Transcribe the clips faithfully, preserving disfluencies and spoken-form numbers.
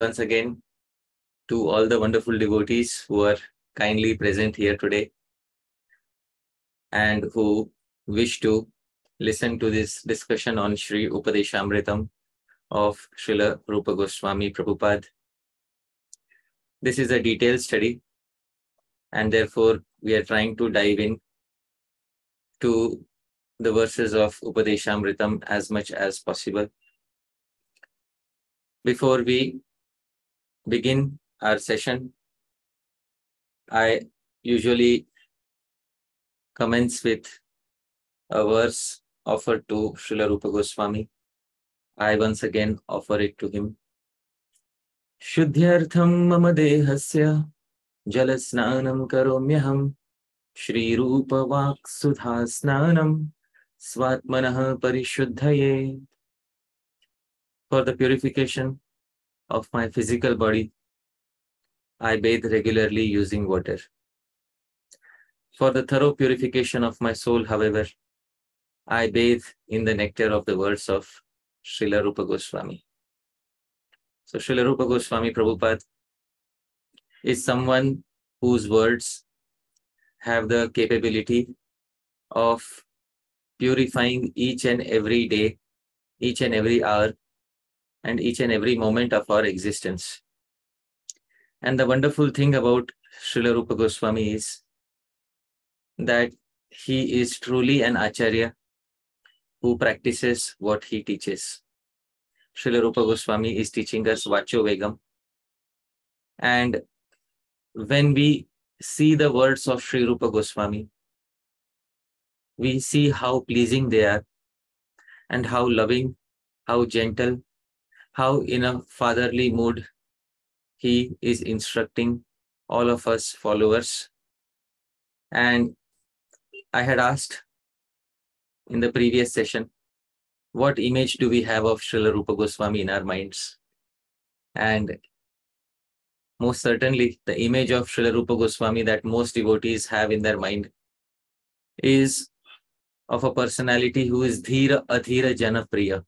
once again to all the wonderful devotees who are kindly present here today and who wish to listen to this discussion on Sri Upadeshamritam of Srila Rupa Goswami Prabhupada. This is a detailed study, and therefore we are trying to dive in to the verses of Upadeshamritam as much as possible. Before we begin our session, I usually commence with a verse offered to Srila Rupa Goswami. I once again offer it to him. Shuddhyartham mama dehasya jalasnanam karomyaham Shri Rupa Vak Sudhasnanam Swatmanaha Parishuddhaye. For the purification of my physical body, I bathe regularly using water. For the thorough purification of my soul, however, I bathe in the nectar of the words of Srila Rupa Goswami. So Srila Rupa Goswami Prabhupada is someone whose words have the capability of purifying each and every day, each and every hour, and each and every moment of our existence. And the wonderful thing about Srila Rupa Goswami is that he is truly an Acharya who practices what he teaches. Srila Rupa Goswami is teaching us Vacho Vegam. And when we see the words of Sri Rupa Goswami, we see how pleasing they are and how loving, how gentle, how in a fatherly mood he is instructing all of us followers. And I had asked in the previous session, what image do we have of Srila Rupa Goswami in our minds? And most certainly, the image of Srila Rupa Goswami that most devotees have in their mind is of a personality who is Dhira Adhira Janapriya.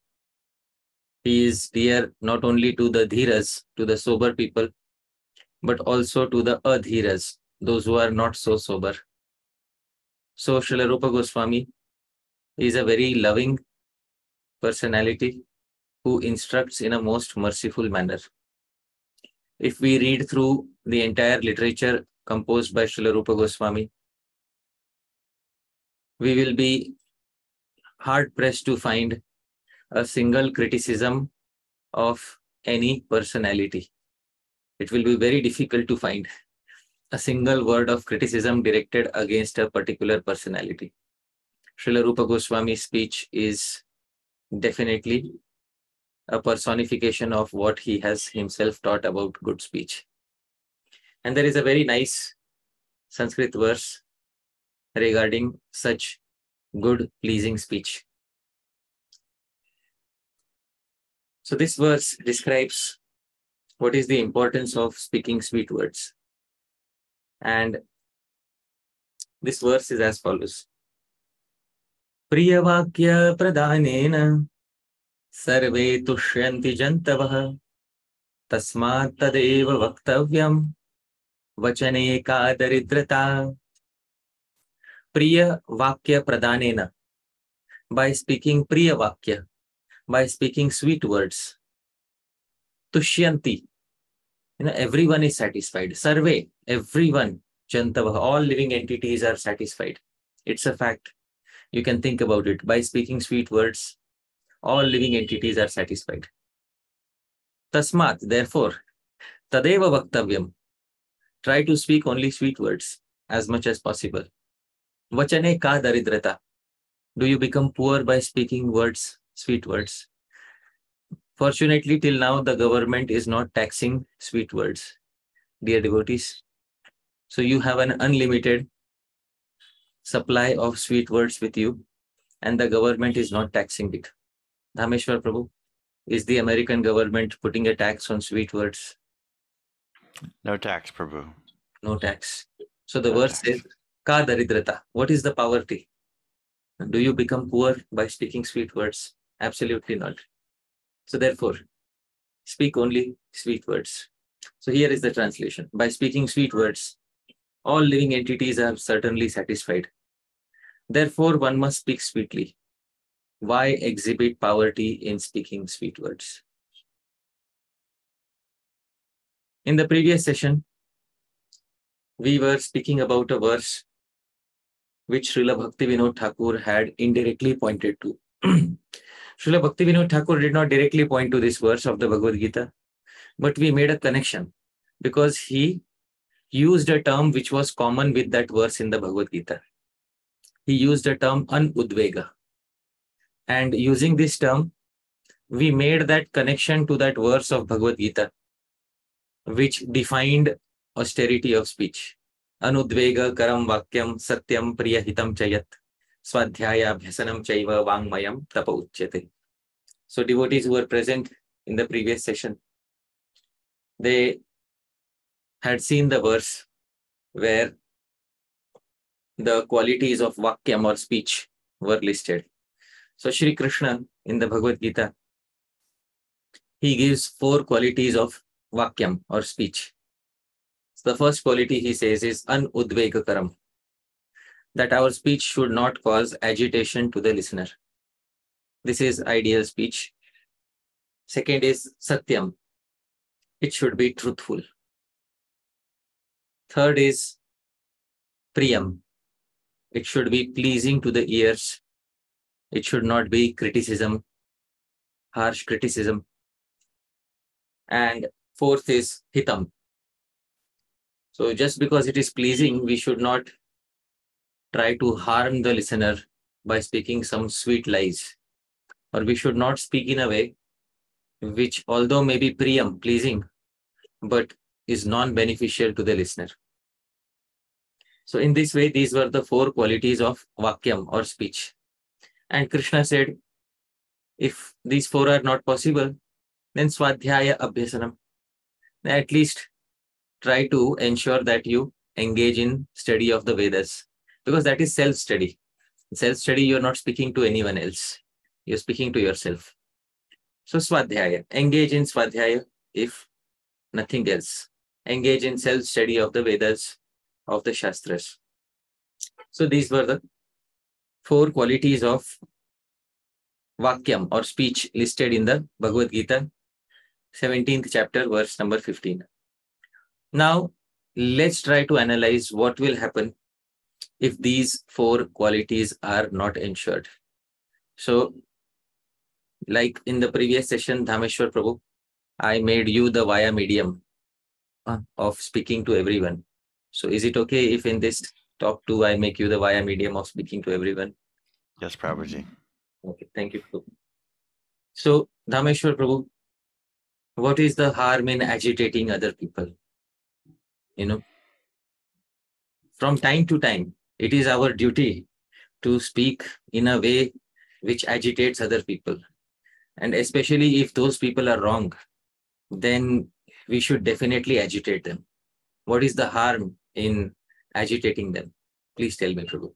He is dear not only to the Dhiras, to the sober people, but also to the Adhiras, those who are not so sober. So Srila Rupa Goswami is a very loving personality who instructs in a most merciful manner. If we read through the entire literature composed by Srila Rupa Goswami, we will be hard-pressed to find a single criticism of any personality. It will be very difficult to find a single word of criticism directed against a particular personality. Srila Rupa Goswami's speech is definitely a personification of what he has himself taught about good speech. And there is a very nice Sanskrit verse regarding such good, pleasing speech. So this verse describes what is the importance of speaking sweet words. And this verse is as follows. Priyavakya pradhanena sarve tushyanti jantavaha tasmat tadeva vaktavyam vachane ka daridrata. Priya vakya pradhanena. By speaking priya vakya, by speaking sweet words. Tushyanti. You know, everyone is satisfied. Sarve, everyone. Jantavaha, all living entities are satisfied. It's a fact. You can think about it. By speaking sweet words, all living entities are satisfied. Tasmat, therefore, tadeva vaktavyam. Try to speak only sweet words as much as possible. Vachane ka daridrata. Do you become poor by speaking words, sweet words? Fortunately, till now, the government is not taxing sweet words, dear devotees. So you have an unlimited supply of sweet words with you, and the government is not taxing it. Dhameshwar Prabhu, is the American government putting a tax on sweet words? No tax, Prabhu. No tax. So the verse says, Ka daridrata. What is the poverty? Do you become poor by speaking sweet words? Absolutely not. So therefore, speak only sweet words. So here is the translation. By speaking sweet words, all living entities are certainly satisfied. Therefore, one must speak sweetly. Why exhibit poverty in speaking sweet words? In the previous session, we were speaking about a verse which Srila Bhaktivinoda Thakur had indirectly pointed to. Srila Bhaktivinoda Thakur did not directly point to this verse of the Bhagavad Gita, but we made a connection because he used a term which was common with that verse in the Bhagavad Gita. He used the term anudvega. And using this term, we made that connection to that verse of Bhagavad Gita, which defined austerity of speech. Anudvega karam vakyam satyam priyahitam chayat swadhyaya bhyasanam chaiva vangmayam tapa uchyate. So devotees who were present in the previous session, they had seen the verse where the qualities of vakyam or speech were listed. So Sri Krishna in the Bhagavad Gita, he gives four qualities of vakyam or speech. So the first quality he says is anudvegakaram, that our speech should not cause agitation to the listener. This is ideal speech. Second is satyam, it should be truthful. Third is priyam, it should be pleasing to the ears. It should not be criticism, harsh criticism. And fourth is hitam. So just because it is pleasing, we should not try to harm the listener by speaking some sweet lies. Or we should not speak in a way which, although may be priyam, pleasing, but is non-beneficial to the listener. So in this way, these were the four qualities of vakyam or speech. And Krishna said, if these four are not possible, then swadhyaya abhyasanam. At least try to ensure that you engage in study of the Vedas, because that is self-study. In self-study, you're not speaking to anyone else. You're speaking to yourself. So swadhyaya, engage in swadhyaya if nothing else. Engage in self-study of the Vedas, of the Shastras. So these were the four qualities of vakyam or speech listed in the Bhagavad Gita, seventeenth chapter, verse number fifteen. Now, let's try to analyze what will happen if these four qualities are not ensured. So, like in the previous session, Dhameshwar Prabhu, I made you the vaya medium of speaking to everyone. So, is it okay if in this talk two I make you the vaya medium of speaking to everyone? Yes, Prabhuji. Okay, thank you. So, Dhameshwar Prabhu, what is the harm in agitating other people? You know, from time to time, it is our duty to speak in a way which agitates other people. And especially if those people are wrong, then we should definitely agitate them. What is the harm in agitating them? Please tell me, Prabhu.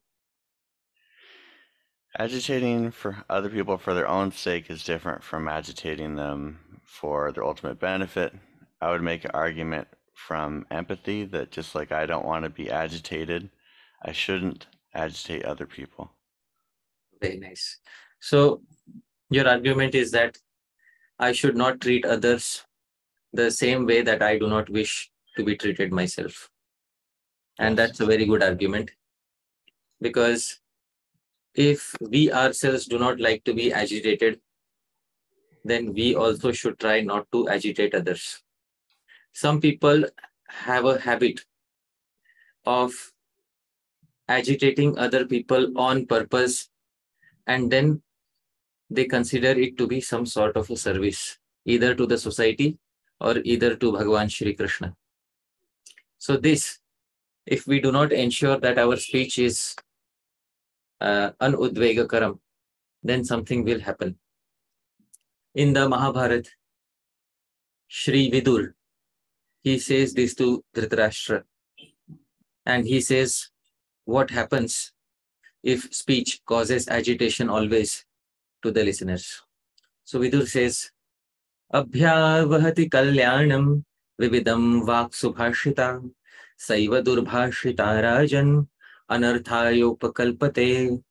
Agitating for other people for their own sake is different from agitating them for their ultimate benefit. I would make an argument from empathy that just like I don't want to be agitated, I shouldn't agitate other people. Very nice. So your argument is that I should not treat others the same way that I do not wish to be treated myself. And that's a very good argument, because if we ourselves do not like to be agitated, then we also should try not to agitate others. Some people have a habit of agitating other people on purpose, and then they consider it to be some sort of a service, either to the society or either to Bhagavan Shri Krishna. So this, if we do not ensure that our speech is uh, anudvegakaram, then something will happen. In the Mahabharata, Sri Vidur, he says this to Dhritarashtra, and he says, what happens if speech causes agitation always to the listeners? So Vidur says, Abhyavahati kalyanam vividam vaksubhashita saiva durbhashita rajan anarthayopakalpate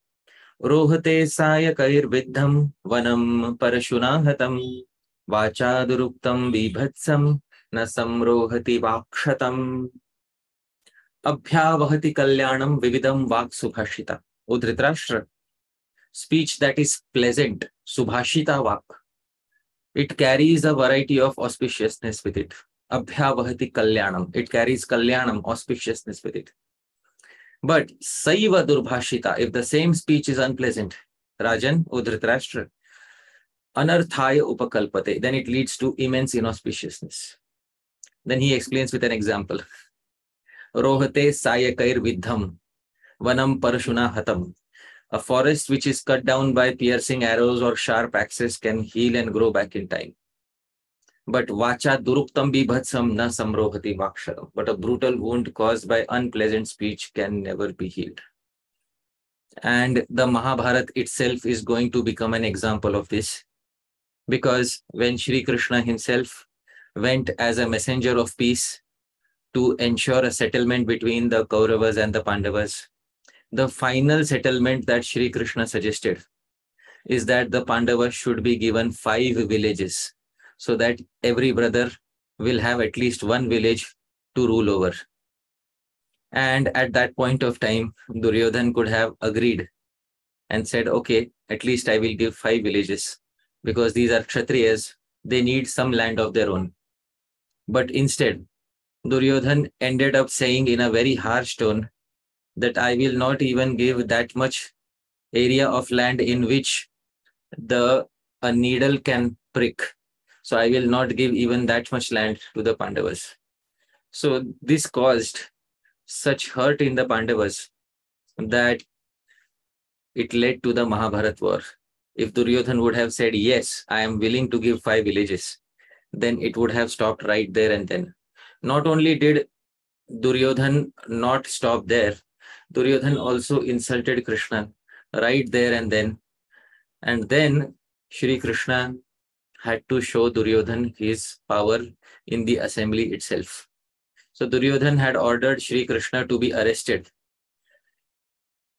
rohate sayakair viddham vanam parasunahatam vachaduruktam vibhatsam nasam rohati vakshatam. Abhyavahati kalyanam vividam vaksubhashita. O Dhritarashtra, speech that is pleasant, subhashita vak, it carries a variety of auspiciousness with it. Abhyavahati kalyanam, it carries kalyanam, auspiciousness with it. But saiva durbhashita, if the same speech is unpleasant, Rajan, O Dhritarashtra, anarthaya upakalpate, then it leads to immense inauspiciousness. Then he explains with an example. Rohate sayakair vidham, vanam parashuna hatam. A forest which is cut down by piercing arrows or sharp axes can heal and grow back in time. But vacha duruktam bibhatsam na samrohati vaksharam. But a brutal wound caused by unpleasant speech can never be healed. And the Mahabharata itself is going to become an example of this. Because when Sri Krishna himself went as a messenger of peace to ensure a settlement between the Kauravas and the Pandavas, the final settlement that Sri Krishna suggested is that the Pandavas should be given five villages so that every brother will have at least one village to rule over. And at that point of time, Duryodhana could have agreed and said, okay, at least I will give five villages because these are Kshatriyas, they need some land of their own. But instead, Duryodhana ended up saying in a very harsh tone that I will not even give that much area of land in which the a needle can prick. So I will not give even that much land to the Pandavas. So this caused such hurt in the Pandavas that it led to the Mahabharata war. If Duryodhana would have said, yes, I am willing to give five villages, then it would have stopped right there and then. Not only did Duryodhana not stop there, Duryodhana also insulted Krishna right there and then. And then Sri Krishna had to show Duryodhana his power in the assembly itself. So Duryodhana had ordered Sri Krishna to be arrested.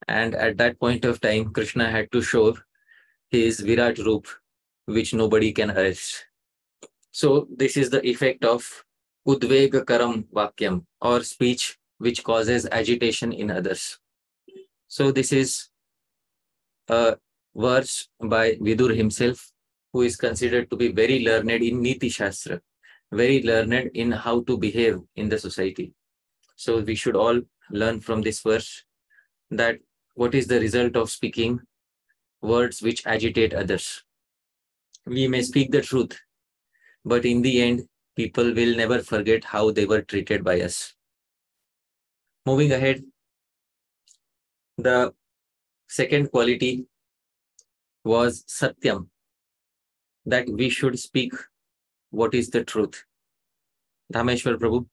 And at that point of time, Krishna had to show his Virat Roop, which nobody can arrest. So this is the effect of Udvega Karam Vakyam, or speech which causes agitation in others. So this is a verse by Vidur himself, who is considered to be very learned in Niti Shastra, very learned in how to behave in the society. So we should all learn from this verse that what is the result of speaking words which agitate others. We may speak the truth, but in the end, people will never forget how they were treated by us. Moving ahead, the second quality was Satyam, that we should speak what is the truth. Dhameshwar Prabhu,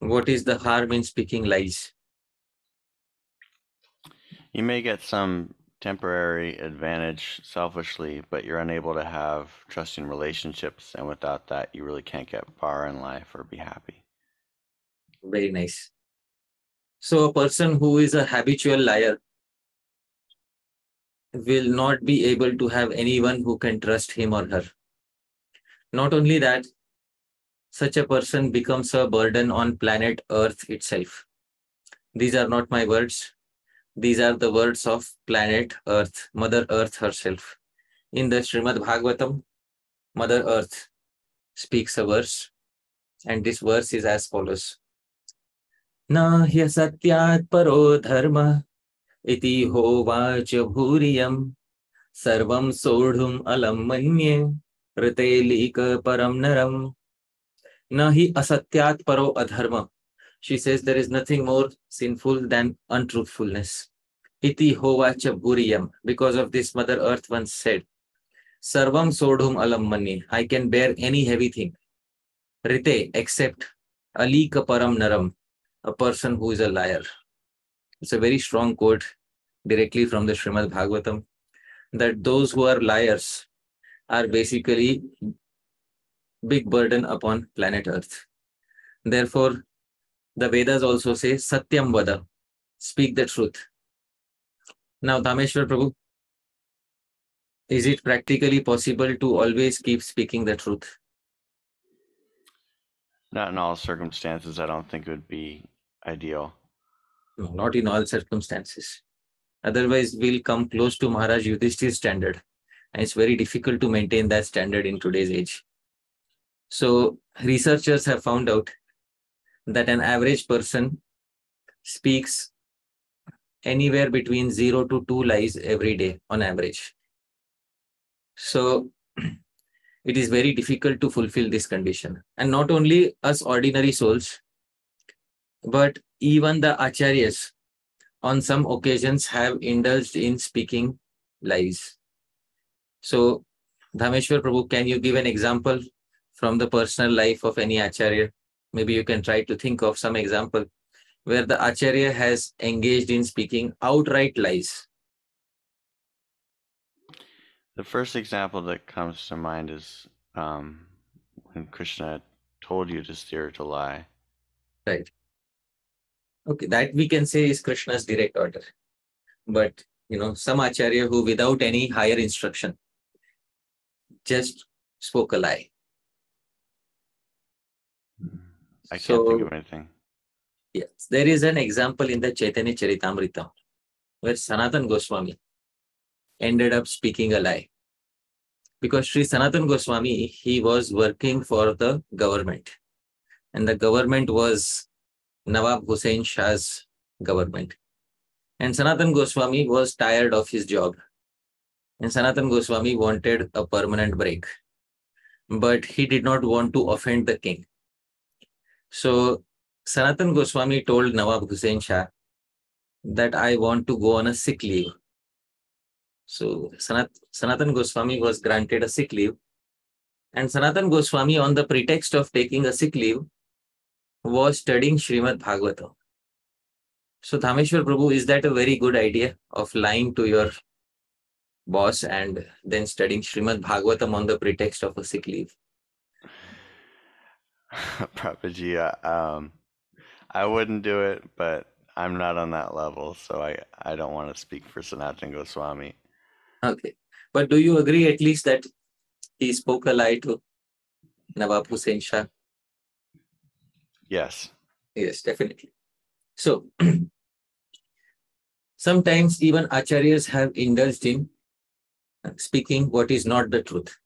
what is the harm in speaking lies? You may get some temporary advantage selfishly, but you're unable to have trusting relationships, and without that you really can't get far in life or be happy. Very nice. So a person who is a habitual liar will not be able to have anyone who can trust him or her. Not only that, such a person becomes a burden on planet Earth itself. These are not my words. These are the words of planet Earth, Mother Earth herself. In the Srimad Bhagavatam, Mother Earth speaks a verse, and this verse is as follows. Na hya satyat paro dharma iti hovacha bhuriyam sarvam sodhum alam manye ritelika param naram. Na hi asatyat paro adharma. She says there is nothing more sinful than untruthfulness. Iti hovacha bhuriyam. Because of this, Mother Earth once said, sarvam sodhum alam mani. I can bear any heavy thing. Rite, except alika param naram, a person who is a liar. It's a very strong quote directly from the Srimad Bhagavatam, that those who are liars are basically big burden upon planet Earth. Therefore, the Vedas also say, Satyam Vada, speak the truth. Now, Dameshwar Prabhu, is it practically possible to always keep speaking the truth? Not in all circumstances. I don't think it would be ideal. No, not in all circumstances. Otherwise, we'll come close to Maharaj Yudhishthir's standard. And it's very difficult to maintain that standard in today's age. So, researchers have found out that an average person speaks anywhere between zero to two lies every day on average. So, it is very difficult to fulfill this condition. And not only us ordinary souls, but even the acharyas on some occasions have indulged in speaking lies. So, Dhameshwar Prabhu, can you give an example from the personal life of any acharya? Maybe you can try to think of some example where the acharya has engaged in speaking outright lies. The first example that comes to mind is um, when Krishna told you to steer to lie. Right. Okay, that we can say is Krishna's direct order. But, you know, some acharya who without any higher instruction just spoke a lie. I can't so, think of anything. Yes, there is an example in the Chaitanya Charitamrita where Sanatana Goswami ended up speaking a lie. Because Sri Sanatana Goswami, he was working for the government. And the government was Nawab Hussein Shah's government. And Sanatana Goswami was tired of his job. And Sanatana Goswami wanted a permanent break. But he did not want to offend the king. So, Sanatana Goswami told Nawab Hussein Shah that I want to go on a sick leave. So, Sanat, Sanatana Goswami was granted a sick leave. And Sanatana Goswami, on the pretext of taking a sick leave, was studying Srimad Bhagavatam. So, Dhameshwar Prabhu, is that a very good idea of lying to your boss and then studying Srimad Bhagavatam on the pretext of a sick leave? Prabhuji, um, I wouldn't do it, but I'm not on that level, so I, I don't want to speak for Sanatana Goswami. Okay. But do you agree at least that he spoke a lie to Nawab Hussein Shah? Yes. Yes, definitely. So, sometimes even acharyas have indulged in speaking what is not the truth.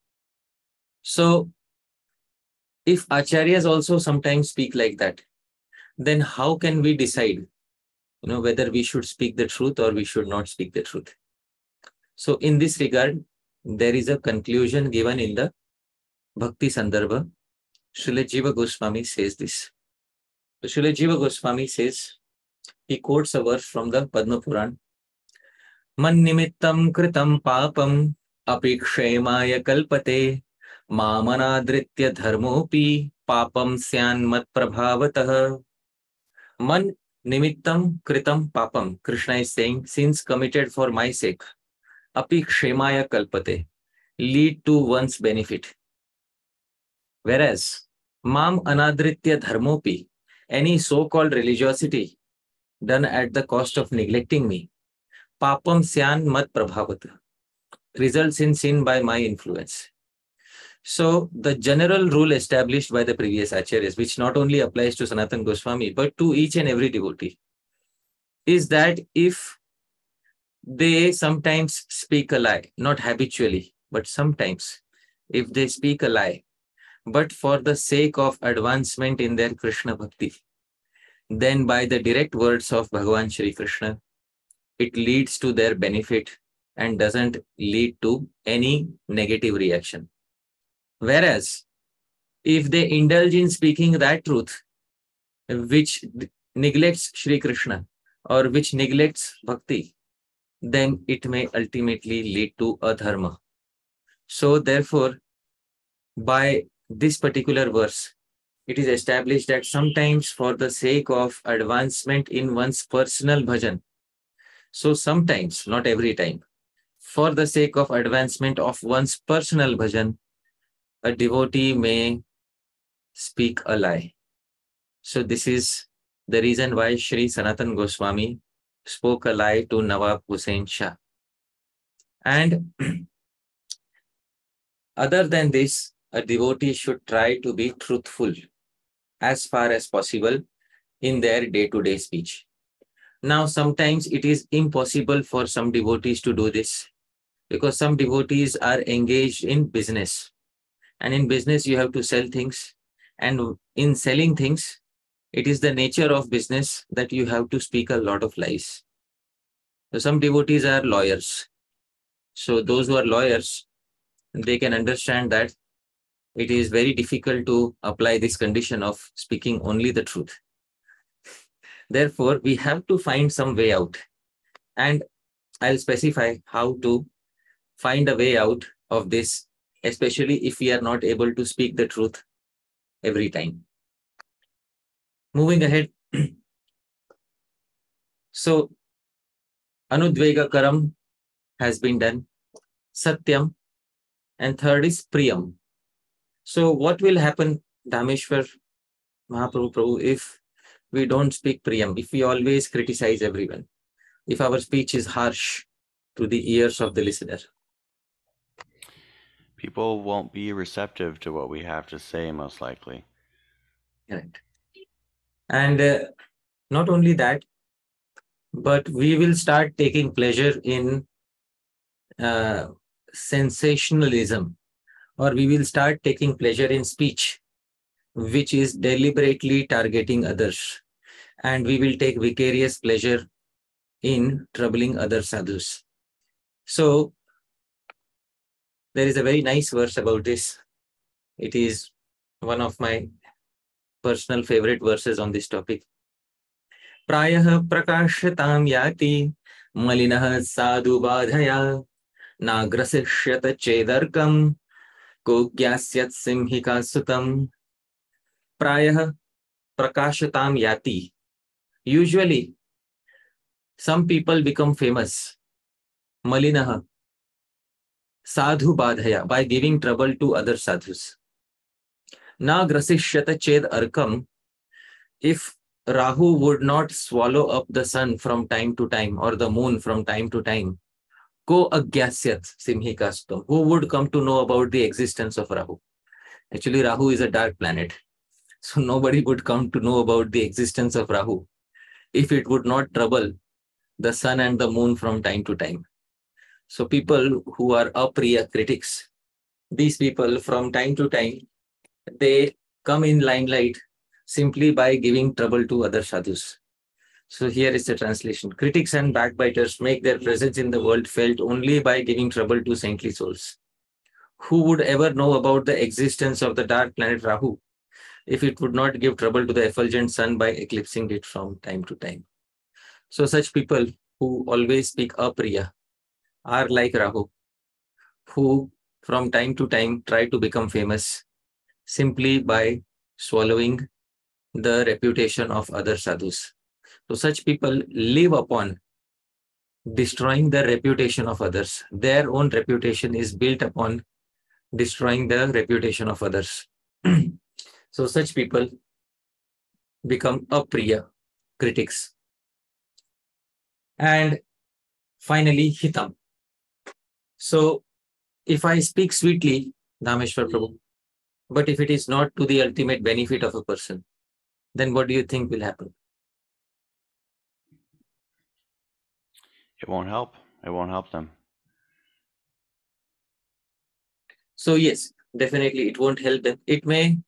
So, if acharyas also sometimes speak like that, then how can we decide, you know, whether we should speak the truth or we should not speak the truth? So, in this regard, there is a conclusion given in the Bhakti Sandarbha. Srila Jiva Goswami says this. Srila Jiva Goswami says, he quotes a verse from the Padma Puran. Man nimittam kritam papam apikshemaya kalpate mamanadritya dharmopi papam syan mat prabhavatah. Man nimittam kritam papam. Krishna is saying, sins committed for my sake, apikshemaya kalpate, lead to one's benefit. Whereas, mam anadritya dharmopi, any so-called religiosity done at the cost of neglecting me, papam syan mat prabhavata, results in sin by my influence. So, the general rule established by the previous acharyas, which not only applies to Sanatana Goswami, but to each and every devotee, is that if they sometimes speak a lie, not habitually, but sometimes, if they speak a lie, but for the sake of advancement in their Krishna Bhakti, then by the direct words of Bhagavan Shri Krishna, it leads to their benefit and doesn't lead to any negative reaction. Whereas, if they indulge in speaking that truth, which neglects Shri Krishna or which neglects Bhakti, then it may ultimately lead to adharma. So therefore, by this particular verse, it is established that sometimes for the sake of advancement in one's personal bhajan, so sometimes, not every time, for the sake of advancement of one's personal bhajan, a devotee may speak a lie. So this is the reason why Sri Sanatana Goswami spoke a lie to Nawab Hussein Shah. And other than this, a devotee should try to be truthful as far as possible in their day-to-day speech. Now, sometimes it is impossible for some devotees to do this because some devotees are engaged in business. And in business, you have to sell things. And in selling things, it is the nature of business that you have to speak a lot of lies. So some devotees are lawyers. So those who are lawyers, they can understand that it is very difficult to apply this condition of speaking only the truth. Therefore, we have to find some way out. And I'll specify how to find a way out of this, especially if we are not able to speak the truth every time. Moving ahead. So, Anudvega Karam has been done. Satyam. And third is Priyam. So what will happen, Dhameshwar Mahaprabhu Prabhu, if we don't speak Priyam, if we always criticize everyone, if our speech is harsh to the ears of the listener? People won't be receptive to what we have to say, most likely. Correct. And uh, not only that, but we will start taking pleasure in uh, sensationalism, or we will start taking pleasure in speech, which is deliberately targeting others. And we will take vicarious pleasure in troubling other sadhus. So, there is a very nice verse about this. It is one of my personal favorite verses on this topic. Prayah prakashyatam yati malinah sadhu badhaya nagrasishyata chedarkam Kogyasyat Simhika Sutam. Prayah Prakashatam Yati. Usually, some people become famous. Malinaha. Sadhu Badhaya. By giving trouble to other sadhus. Na Grasishyata Ched Arkam. If Rahu would not swallow up the sun from time to time or the moon from time to time, Ko Agyasyat Simhika Sutam. Who would come to know about the existence of Rahu? Actually, Rahu is a dark planet. So nobody would come to know about the existence of Rahu if it would not trouble the sun and the moon from time to time. So people who are apriya critics, these people from time to time, they come in limelight simply by giving trouble to other sadhus. So here is the translation. Critics and backbiters make their presence in the world felt only by giving trouble to saintly souls. Who would ever know about the existence of the dark planet Rahu if it would not give trouble to the effulgent sun by eclipsing it from time to time? So such people who always speak apriya are like Rahu, who from time to time try to become famous simply by swallowing the reputation of other sadhus. So such people live upon destroying the reputation of others. Their own reputation is built upon destroying the reputation of others. So such people become apriya critics. And finally, hitam. So if I speak sweetly, Dhameshwar Prabhu, but if it is not to the ultimate benefit of a person, then what do you think will happen? It won't help. It won't help them. So yes, definitely it won't help them. It may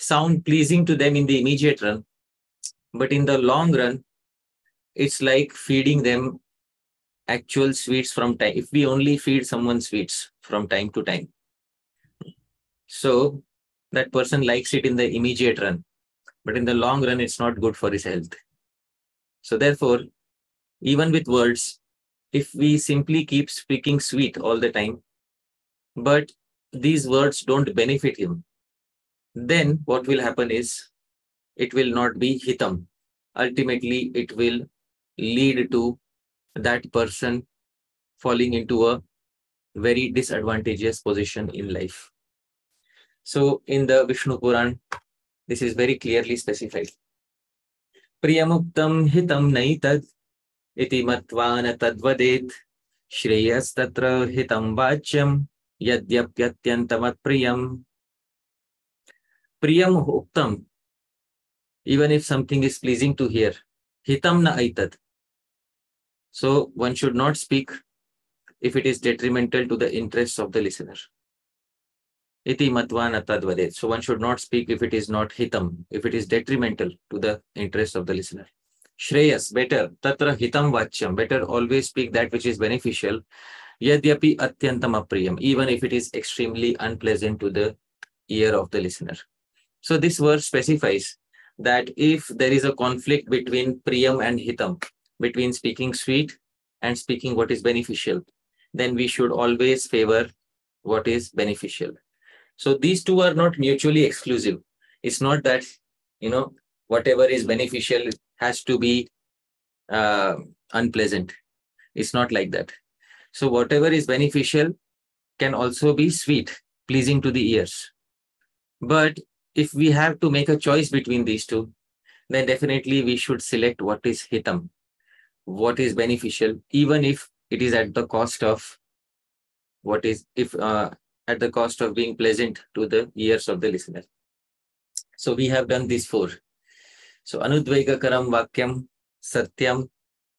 sound pleasing to them in the immediate run, but in the long run, it's like feeding them actual sweets from time. If we only feed someone sweets from time to time, so that person likes it in the immediate run, but in the long run, it's not good for his health. So therefore, even with words, if we simply keep speaking sweet all the time, but these words don't benefit him, then what will happen is it will not be hitam. Ultimately, it will lead to that person falling into a very disadvantageous position in life. So in the Vishnu Puran, this is very clearly specified. Priyamuktam hitam naitad iti matvana tadvadet shreyas tatra hitam vachyam yadyapyatyantamat priyam. Priyam uktam, even if something is pleasing to hear, hitam na aitad. So one should not speak if it is detrimental to the interests of the listener. Iti matvana tadvadet. So one should not speak if it is not hitam, if it is detrimental to the interests of the listener. Shreyas, better. Tatra hitam vachyam. Better always speak that which is beneficial. Yadyapi atyantam apriyam. Even if it is extremely unpleasant to the ear of the listener. So this verse specifies that if there is a conflict between priyam and hitam, between speaking sweet and speaking what is beneficial, then we should always favor what is beneficial. So these two are not mutually exclusive. It's not that, you know, whatever is beneficial has to be uh, unpleasant. It's not like that. So whatever is beneficial can also be sweet, pleasing to the ears. But if we have to make a choice between these two, then definitely we should select what is hitam, what is beneficial, even if it is at the cost of what is, if uh, at the cost of being pleasant to the ears of the listener. So we have done these four. So anudvega karam vakyam, satyam,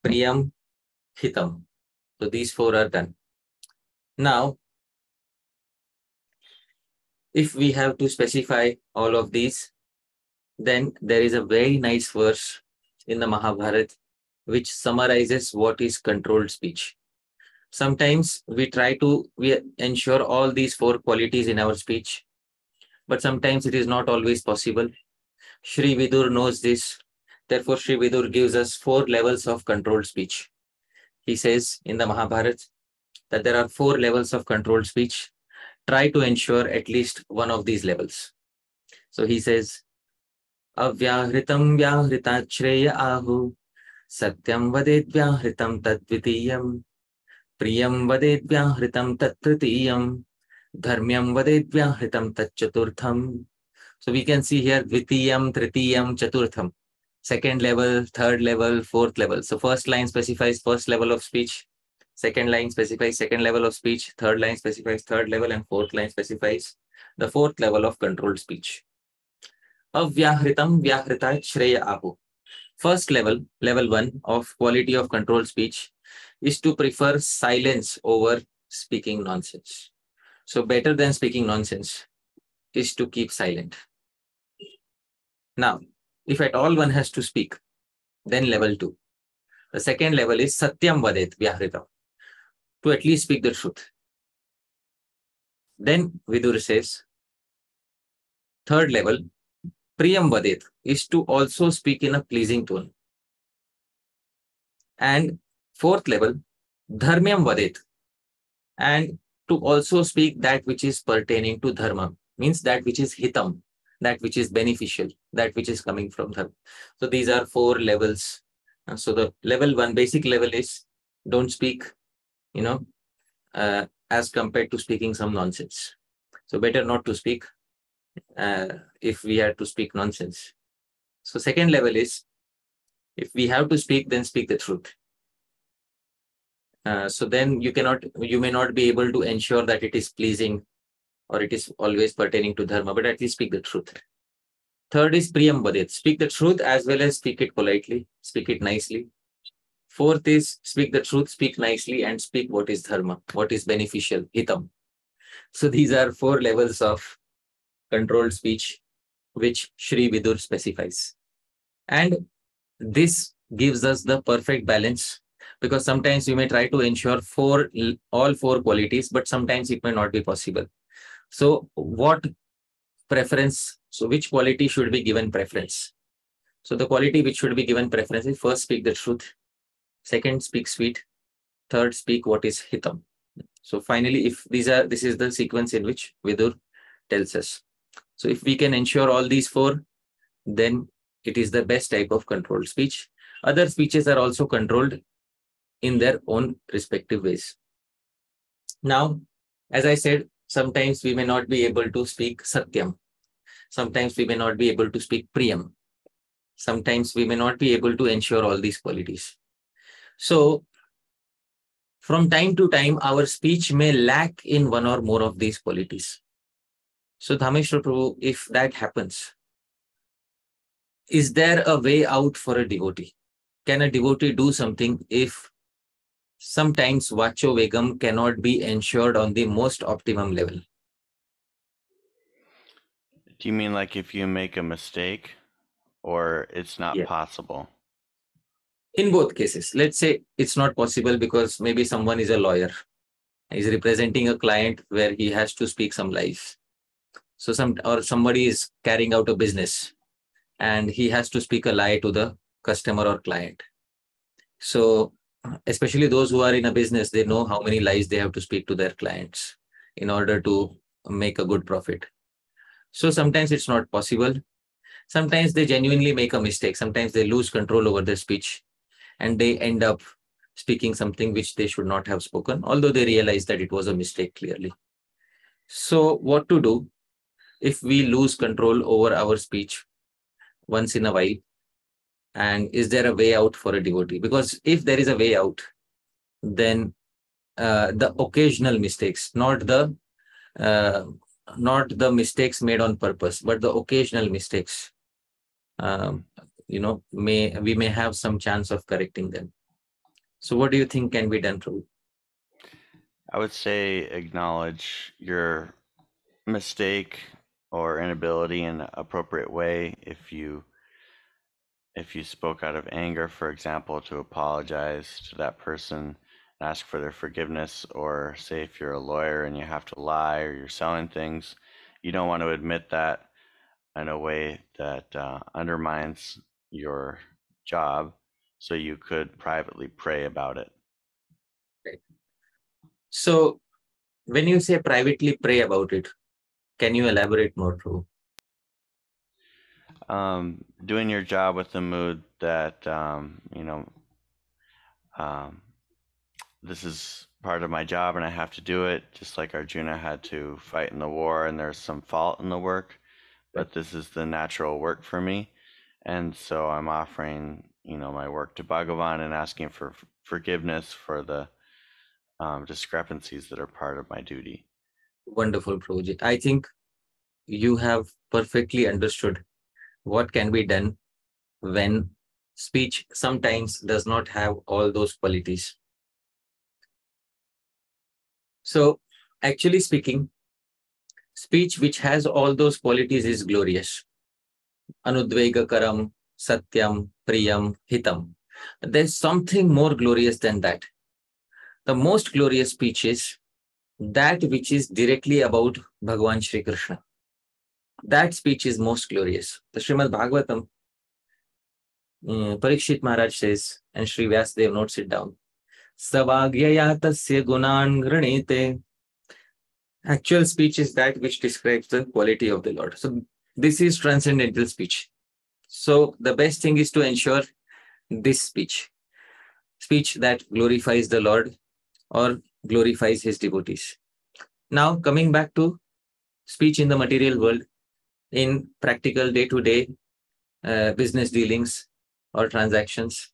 priyam, hitam. So these four are done. Now, if we have to specify all of these, then there is a very nice verse in the Mahabharata which summarizes what is controlled speech. Sometimes we try to we ensure all these four qualities in our speech, but sometimes it is not always possible. Sri Vidur knows this. Therefore, Sri Vidur gives us four levels of controlled speech. He says in the Mahabharata that there are four levels of controlled speech. Try to ensure at least one of these levels. So he says, Avyahritam vyahritaachreya ahu, satyam vadet vyahritam tadvitiyam, priyam vadet vyahritam tattritiyam, dharmyam vadet vyahritam tatchaturtham. So we can see here dvitiyam, tritiyam, chaturtham. Second level, third level, fourth level. So first line specifies first level of speech. Second line specifies second level of speech, third line specifies third level, and fourth line specifies the fourth level of controlled speech. Avyahritam vyahrita shreya ahu. First level, level one of quality of controlled speech is to prefer silence over speaking nonsense. So better than speaking nonsense is to keep silent. Now, if at all one has to speak, then level two. The second level is satyam vadet vyahritam. To at least speak the truth. Then Vidur says, third level, priyam vadet, is to also speak in a pleasing tone. And fourth level, dharmyam vadet, and to also speak that which is pertaining to dharma, means that which is hitam, that which is beneficial, that which is coming from dharma. So these are four levels. So the level one, basic level is don't speak, you know, uh, as compared to speaking some nonsense. So better not to speak uh, if we had to speak nonsense. So second level is, if we have to speak, then speak the truth. Uh, so then you cannot, you may not be able to ensure that it is pleasing or it is always pertaining to dharma, but at least speak the truth. Third is priyam vadet, speak the truth as well as speak it politely, speak it nicely. Fourth is speak the truth, speak nicely, and speak what is dharma, what is beneficial, hitam. So these are four levels of controlled speech which Sri Vidur specifies. And this gives us the perfect balance, because sometimes we may try to ensure four, all four qualities, but sometimes it may not be possible. So what preference, so which quality should be given preference? So the quality which should be given preference is first speak the truth. Second, speak sweet. Third, speak what is hitam. So finally, if these are, this is the sequence in which Vidur tells us. So if we can ensure all these four, then it is the best type of controlled speech. Other speeches are also controlled in their own respective ways. Now, as I said, Sometimes we may not be able to speak Satyam. Sometimes we may not be able to speak Priyam. Sometimes we may not be able to ensure all these qualities. So, from time to time, our speech may lack in one or more of these qualities. So, Dhameshwar Prabhu, if that happens, is there a way out for a devotee? Can a devotee do something if sometimes Vacho Vegam cannot be ensured on the most optimum level? Do you mean like if you make a mistake or it's not yeah. possible? In both cases. Let's say it's not possible because maybe someone is a lawyer. He's representing a client where he has to speak some lies. So some or somebody is carrying out a business and he has to speak a lie to the customer or client. So especially those who are in a business, they know how many lies they have to speak to their clients in order to make a good profit. So sometimes it's not possible. Sometimes they genuinely make a mistake. Sometimes they lose control over their speech and they end up speaking something which they should not have spoken, although they realize that it was a mistake clearly. So what to do if we lose control over our speech once in a while? And is there a way out for a devotee? Because if there is a way out, then uh, the occasional mistakes, not the uh, not the mistakes made on purpose, but the occasional mistakes, um, you know, may we may have some chance of correcting them. So what do you think can be done, Prabhu? I would say acknowledge your mistake or inability in an appropriate way. If you If you spoke out of anger, for example, to apologize to that person and ask for their forgiveness, or say if you're a lawyer and you have to lie or you're selling things, you don't want to admit that in a way that uh, undermines your job, so you could privately pray about it. So when you say privately pray about it, can you elaborate more, Prabhu? Um, doing your job with the mood that, um, you know, um, this is part of my job and I have to do it, just like Arjuna had to fight in the war and there's some fault in the work, but this is the natural work for me. And so I'm offering, you know, my work to Bhagavan and asking for forgiveness for the um, discrepancies that are part of my duty. Wonderful, Prabhuji. I think you have perfectly understood what can be done when speech sometimes does not have all those qualities. So, actually speaking, speech which has all those qualities is glorious. Anudvega karam, satyam, priyam, hitam. There's something more glorious than that. The most glorious speech is that which is directly about Bhagavan Shri Krishna. That speech is most glorious. The Srimad Bhagavatam, um, Parikshit Maharaj says, and Sri Vyasadeva notes it down. Savagyayatasya gunan granite. Actual speech is that which describes the quality of the Lord. So this is transcendental speech. So the best thing is to ensure this speech. Speech that glorifies the Lord or glorifies his devotees. Now coming back to speech in the material world, in practical day-to-day uh, business dealings or transactions.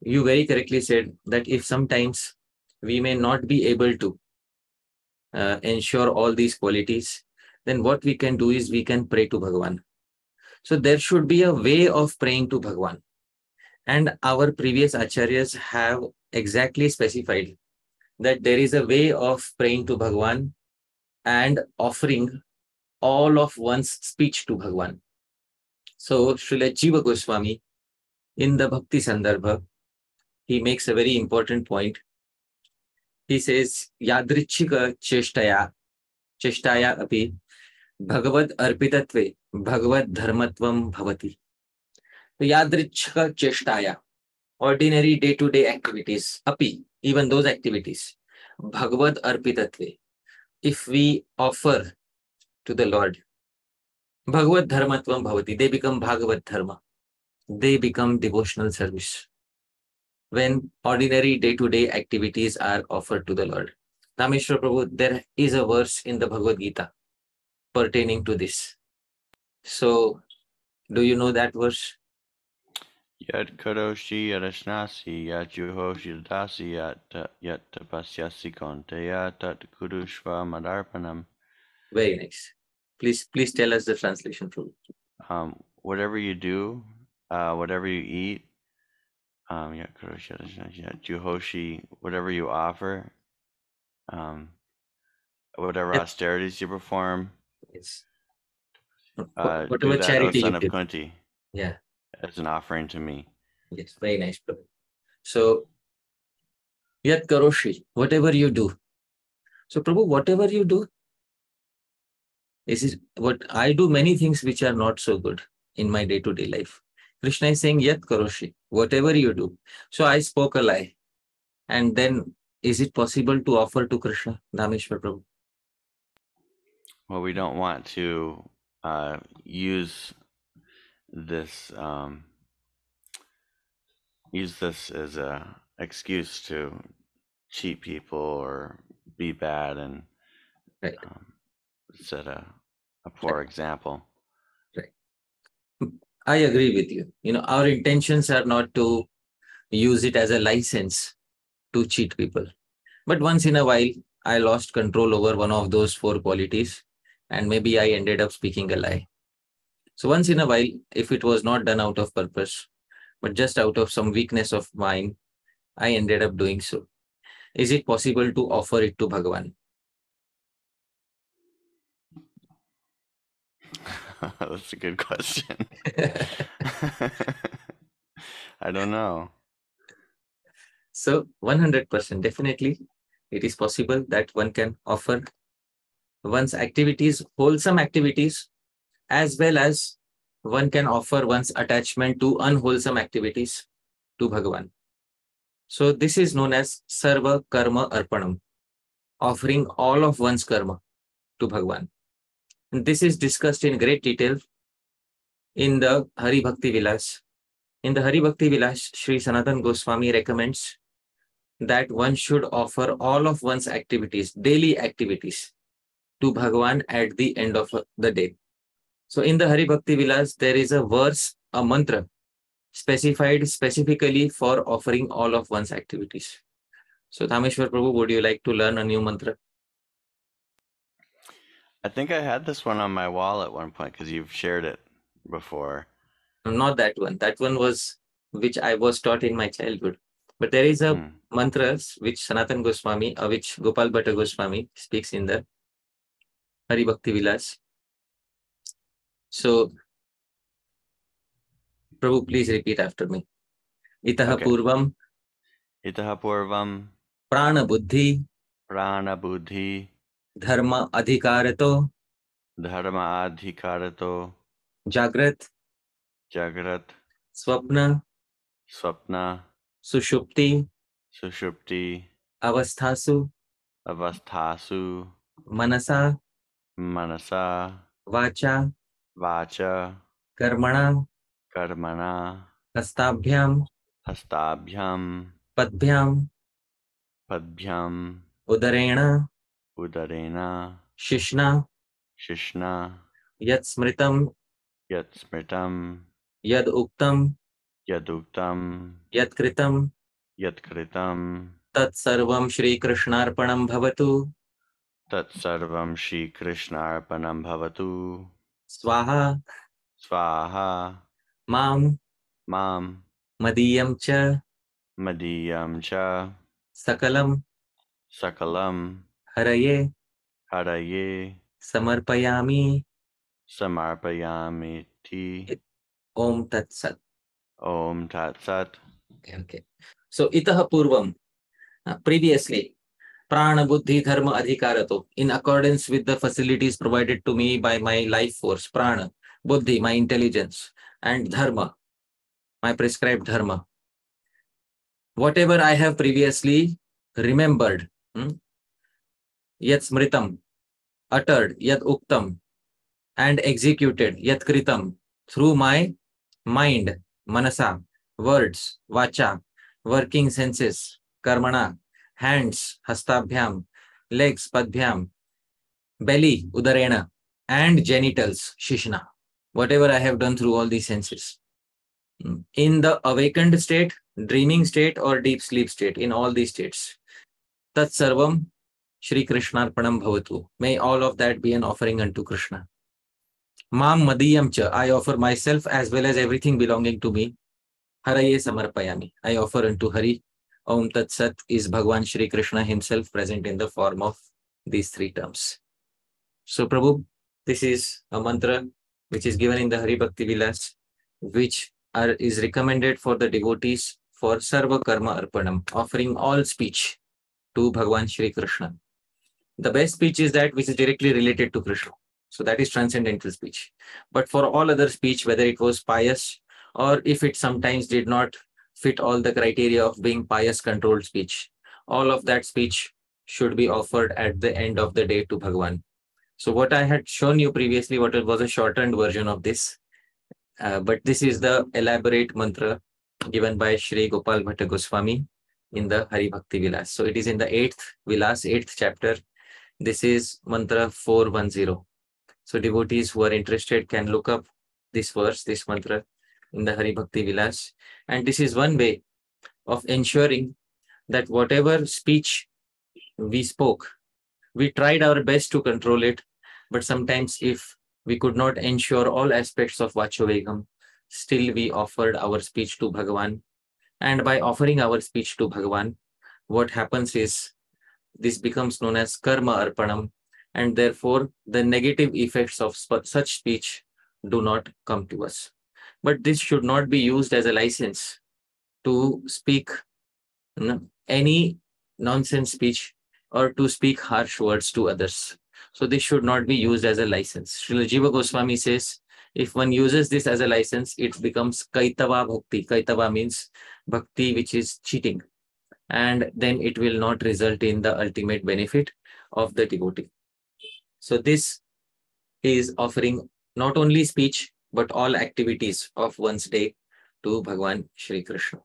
You very correctly said that if sometimes we may not be able to uh, ensure all these qualities, then what we can do is we can pray to Bhagavan. So there should be a way of praying to Bhagavan. And our previous acharyas have exactly specified that there is a way of praying to Bhagavan and offering all of one's speech to Bhagavan. So Srila Jiva Goswami, in the Bhakti Sandarbha, he makes a very important point. He says, Yadrichika Cheshtaya, Cheshtaya api, Bhagavad Arpitatve, Bhagavad Dharmatvam Bhavati. Yadrichika Cheshtaya, ordinary day-to-day activities, api, even those activities, Bhagavad Arpitatve. If we offer to the Lord, Bhagavad Dharmatvam Bhavati, they become Bhagavad Dharma. They become devotional service when ordinary day-to-day activities are offered to the Lord. Nameshwar Prabhu, there is a verse in the Bhagavad Gita pertaining to this. So, do you know that verse? Yad karoshi yarashnasi yajuhoshi dasi yat yat tapasyasi konteya tat kurushva madarpanam. Very nice. Please, please tell us the translation, Prabhu. Um, whatever you do, uh, whatever you eat, um, yat karoshi yarashnasi yajuhoshi, whatever you offer, um, whatever yes. austerities you perform. Yes. Uh, whatever charity you do. Kunti, yeah. As an offering to me. Yes, very nice. So, yat karoshi, whatever you do. So, Prabhu, whatever you do, this is what I do, many things which are not so good in my day-to-day life. Krishna is saying, yat karoshi, whatever you do. So, I spoke a lie. And then, is it possible to offer to Krishna, Nameshwar Prabhu? Well, we don't want to uh, use this um use this as a excuse to cheat people or be bad and right. um, set a, a poor right. example. Right. I agree with you. You know, our intentions are not to use it as a license to cheat people. But once in a while, I lost control over one of those four qualities and maybe I ended up speaking a lie. So once in a while, if it was not done out of purpose, but just out of some weakness of mine, I ended up doing so. Is it possible to offer it to Bhagavan? That's a good question. I don't know. So one hundred percent definitely it is possible that one can offer one's activities, wholesome activities, as well as one can offer one's attachment to unwholesome activities to Bhagavan. So this is known as Sarva Karma Arpanam, offering all of one's karma to Bhagavan. And this is discussed in great detail in the Hari Bhakti Vilas. In the Hari Bhakti Vilas, Sri Sanatana Goswami recommends that one should offer all of one's activities, daily activities, to Bhagavan at the end of the day. So in the Hari Bhakti Vilas, there is a verse, a mantra, specified specifically for offering all of one's activities. So Nameshwar Prabhu, would you like to learn a new mantra? I think I had this one on my wall at one point because you've shared it before. Not that one. That one was, which I was taught in my childhood. But there is a hmm. mantra which Sanatana Goswami, or which Gopal Bhatta Goswami speaks in the Hari Bhakti Vilas. So, Prabhu, please repeat after me. Itaha okay. purvam. Itaha purvam. Prana buddhi. Prana buddhi. Dharma adhikarato. Dharma adhikarato. Jagrat. Jagrat. Swapna. Swapna. Sushupti. Sushupti. Avasthasu. Avasthasu. Manasa. Manasa. Vacha. Vacha. Karmana. Karmana. Hastabhyam. Hastabhyam. Padbhyam. Padbhyam. Udarena. Udarena. Shishna. Shishna. Yat smritam. Yat smritam. Yad uktam. Yad uktam. Yad kritam. Yad kritam. Tat sarvam Shri Krishnarpanam bhavatu. Tat sarvam Shri Krishnarpanam bhavatu. Swaha. Swaha. Mam. Mam. Madiyam cha. Madiyam cha. Sakalam. Sakalam. Haraye. Haraye. Samarpayami. Samarpayami ti. Om Tat Sat. Om Tat Sat. Okay, okay. So itaha purvam. Uh, previously. Prana buddhi dharma adhikarato, in accordance with the facilities provided to me by my life force, prana, buddhi, my intelligence, and dharma, my prescribed dharma. Whatever I have previously remembered, hmm, yat smritam, uttered, yat uktam, and executed, yat kritam, through my mind, manasa, words, vacha, working senses, karmana, hands, hastabhyam, legs, padbhyam, belly, udarena, and genitals, shishna, whatever I have done through all these senses. In the awakened state, dreaming state, or deep sleep state, in all these states, tat sarvam Shri Krishnarpanam bhavatu. May all of that be an offering unto Krishna. Mam madiyam cha. I offer myself as well as everything belonging to me. Haraye samarpayami. I offer unto Hari. Om Tat Sat is Bhagavan Shri Krishna himself present in the form of these three terms. So Prabhu, this is a mantra which is given in the Hari Bhakti Vilas, which are, is recommended for the devotees for Sarva Karma Arpanam, offering all speech to Bhagavan Shri Krishna. The best speech is that which is directly related to Krishna. So that is transcendental speech. But for all other speech, whether it was pious or if it sometimes did not fit all the criteria of being pious controlled speech, all of that speech should be offered at the end of the day to Bhagavan. So what I had shown you previously, what it was a shortened version of this. Uh, but this is the elaborate mantra given by Sri Gopal Bhatta Goswami in the Hari Bhakti Vilas. So it is in the eighth Vilas, eighth chapter. This is mantra four one zero. So devotees who are interested can look up this verse, this mantra in the Hari Bhakti Vilas. And this is one way of ensuring that whatever speech we spoke, we tried our best to control it. But sometimes if we could not ensure all aspects of Vachovegam, still we offered our speech to Bhagavan. And by offering our speech to Bhagavan, what happens is this becomes known as karma arpanam, and therefore the negative effects of such speech do not come to us. But this should not be used as a license to speak any nonsense speech or to speak harsh words to others. So this should not be used as a license. Srila Jiva Goswami says, if one uses this as a license, it becomes kaitava bhakti. Kaitava means bhakti which is cheating. And then it will not result in the ultimate benefit of the devotee. So this is offering not only speech, but all activities of one's day to Bhagavan Shri Krishna.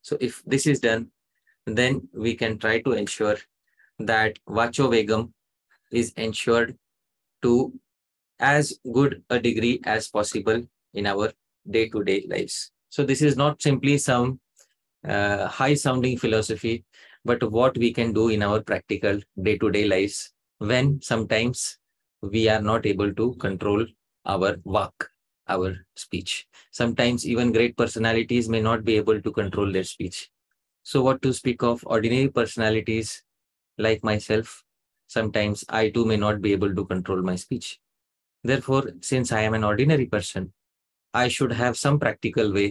So if this is done, then we can try to ensure that Vachovegam is ensured to as good a degree as possible in our day-to-day lives. So this is not simply some Uh, high-sounding philosophy, but what we can do in our practical day-to-day lives when sometimes we are not able to control our vak, our speech. Sometimes even great personalities may not be able to control their speech. So what to speak of ordinary personalities like myself? Sometimes I too may not be able to control my speech. Therefore, since I am an ordinary person, I should have some practical way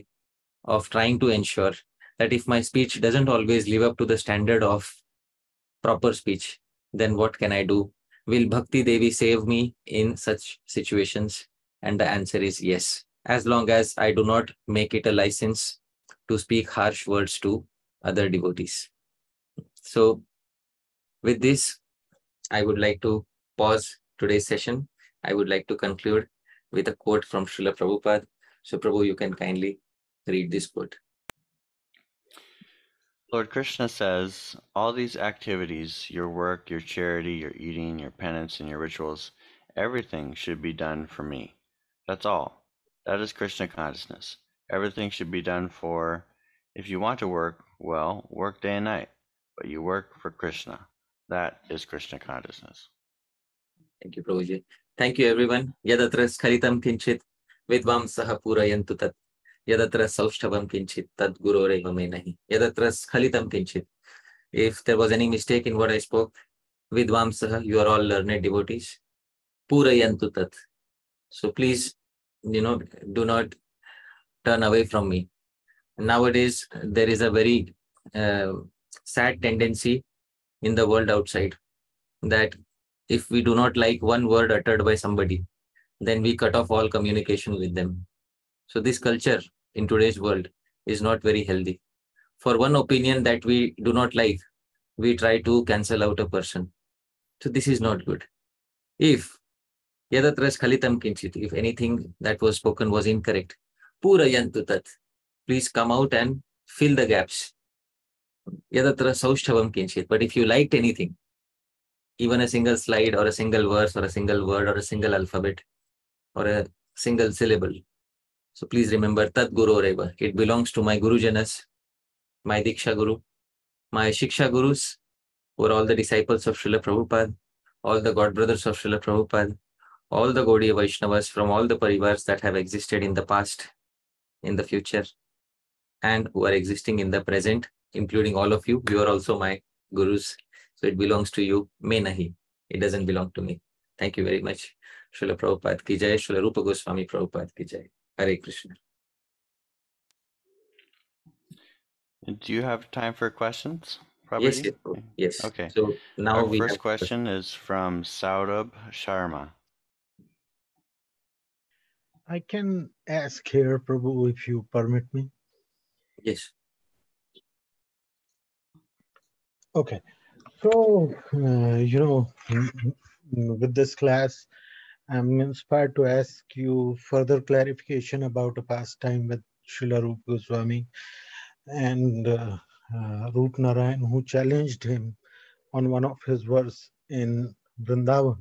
of trying to ensure that if my speech doesn't always live up to the standard of proper speech, then what can I do? Will Bhakti Devi save me in such situations? And the answer is yes, as long as I do not make it a license to speak harsh words to other devotees. So with this, I would like to pause today's session. I would like to conclude with a quote from Srila Prabhupada. So Prabhu, you can kindly read this quote. Lord Krishna says, all these activities, your work, your charity, your eating, your penance, and your rituals, everything should be done for me. That's all. That is Krishna consciousness. Everything should be done for, if you want to work, well, work day and night, but you work for Krishna. That is Krishna consciousness. Thank you, Prabhuji. Thank you, everyone. Yadatra skalitam kinchit vidvam saha purayantu tat. Yadatra saushthavam kinchit tad gurore vamenahi. Yadatra khalitam kinchit. If there was any mistake in what I spoke, vidvam saha, you are all learned devotees. Purayantu tat. So please, you know, do not turn away from me. Nowadays, there is a very uh, sad tendency in the world outside that if we do not like one word uttered by somebody, then we cut off all communication with them. So this culture in today's world is not very healthy. For one opinion that we do not like, we try to cancel out a person. So this is not good. If yadatras khalitam kinchit, if anything that was spoken was incorrect, purayantu tat, please come out and fill the gaps. Yadatras saushthavam kinchit. But if you liked anything, even a single slide or a single verse or a single word or a single alphabet or a single syllable. So please remember Tat Guru Reva. It belongs to my Gurujanas, my Diksha Guru, my Shiksha Gurus, who are all the disciples of Srila Prabhupada, all the Godbrothers of Srila Prabhupada, all the Gaudiya Vaishnavas from all the Parivars that have existed in the past, in the future, and who are existing in the present, including all of you. You are also my Gurus. So it belongs to you. Main nahi. It doesn't belong to me. Thank you very much. Srila Prabhupada ki jai. Srila Rupa Goswami Prabhupada ki jai. Hare Krishna. Do you have time for questions? Probably? Yes. Yes. Okay. So now Our we first have... question is from Saurabh Sharma. I can ask here, Prabhu, if you permit me. Yes. Okay. So, uh, you know, with this class, I'm inspired to ask you further clarification about a past time with Srila Rupa Goswami and uh, uh, Rup Narayan, who challenged him on one of his verses in Vrindavan.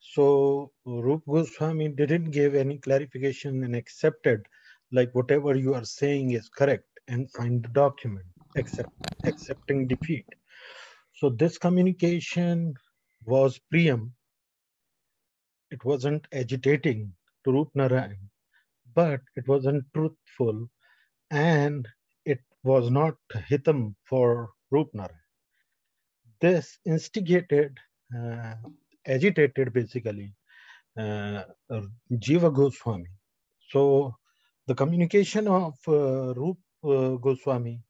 So Rupa Goswami didn't give any clarification and accepted, like, whatever you are saying is correct and signed the document, accept, accepting defeat. So this communication was Priyam. It wasn't agitating to Rupa Narayan, but it wasn't truthful and it was not hitam for Rupa Narayan. This instigated uh, agitated basically uh, Jiva Goswami. So the communication of uh, Rupa uh, Goswami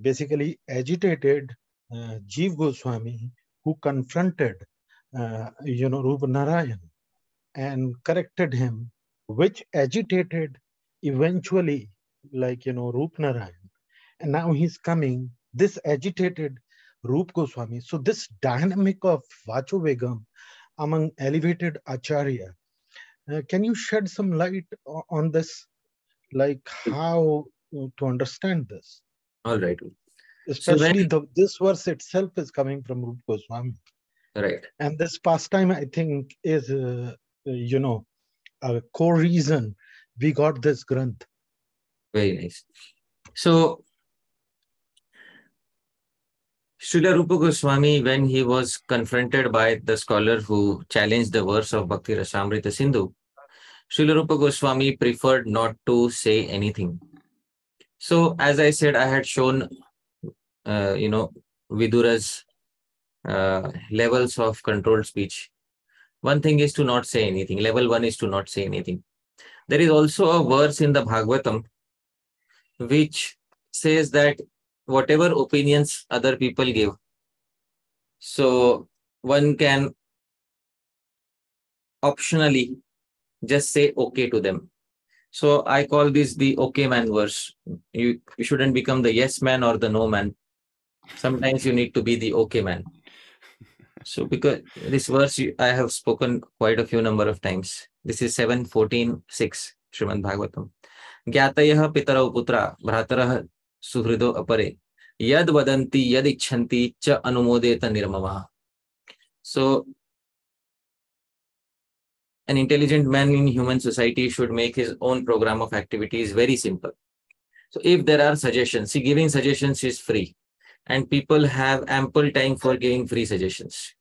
basically agitated uh, Jiva Goswami, who confronted uh, you know Rupa Narayan and corrected him, which agitated eventually like you know Rupa Narayan, and now he's coming. This agitated Rupa Goswami. So this dynamic of Vachobegam among elevated Acharya, uh, can you shed some light on this? Like how to understand this? All right. Especially so when... the, this verse itself is coming from Rupa Goswami. Right. And this pastime, I think, is, uh, you know, a core reason we got this Granth. Very nice. So Srila Rupa Goswami, when he was confronted by the scholar who challenged the verse of Bhakti Rasamrita Sindhu, Srila Rupa Goswami preferred not to say anything. So, as I said, I had shown, uh, you know, Vidura's uh, levels of controlled speech. One thing is to not say anything. Level one is to not say anything. There is also a verse in the Bhagavatam which says that whatever opinions other people give, so one can optionally just say okay to them. So I call this the okay man verse. You, you shouldn't become the yes man or the no man. Sometimes you need to be the okay man. So because this verse I have spoken quite a few number of times. This is seven fourteen six, Srimad Bhagavatam. Gyatayah pitara putra bhratarah Suhrido apare yad vadanti yad ichhanti cha anumodeta nirmama. So, an intelligent man in human society should make his own program of activities very simple. So, if there are suggestions, see, giving suggestions is free, and people have ample time for giving free suggestions.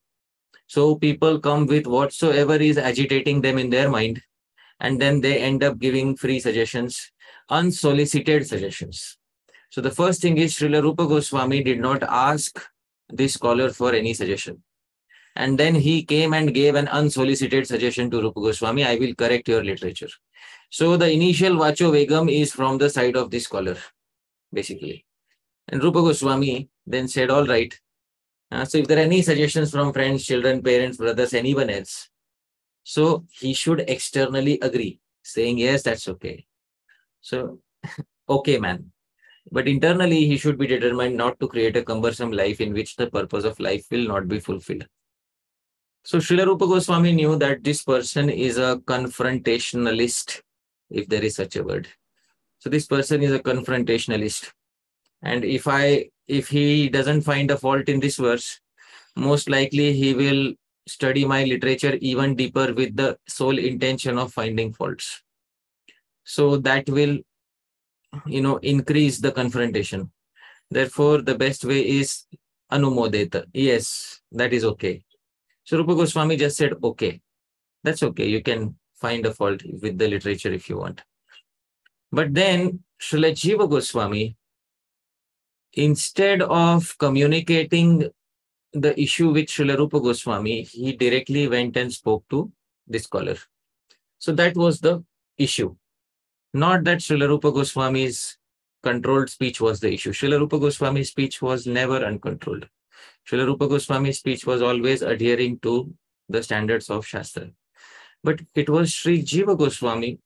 So, people come with whatsoever is agitating them in their mind, and then they end up giving free suggestions, unsolicited suggestions. So the first thing is Srila Rupa Goswami did not ask this scholar for any suggestion. And then he came and gave an unsolicited suggestion to Rupa Goswami, I will correct your literature. So the initial Vachobegam is from the side of this scholar, basically. And Rupa Goswami then said, all right. Uh, so if there are any suggestions from friends, children, parents, brothers, anyone else, so he should externally agree, saying, yes, that's okay. So, okay, man. But internally, he should be determined not to create a cumbersome life in which the purpose of life will not be fulfilled. So Srila Rupa Goswami knew that this person is a confrontationalist, if there is such a word. So this person is a confrontationalist. And if I, if he doesn't find a fault in this verse, most likely he will study my literature even deeper with the sole intention of finding faults. So that will, you know, increase the confrontation. Therefore, the best way is anumodeta. Yes, that is okay. So Rupa Goswami just said, okay, that's okay. You can find a fault with the literature if you want. But then Srila Jiva Goswami, instead of communicating the issue with Srila Rupa Goswami, he directly went and spoke to this scholar. So that was the issue. Not that Srila Rupa Goswami's controlled speech was the issue. Srila Rupa Goswami's speech was never uncontrolled. Srila Rupa Goswami's speech was always adhering to the standards of Shastra. But it was Sri Jiva Goswami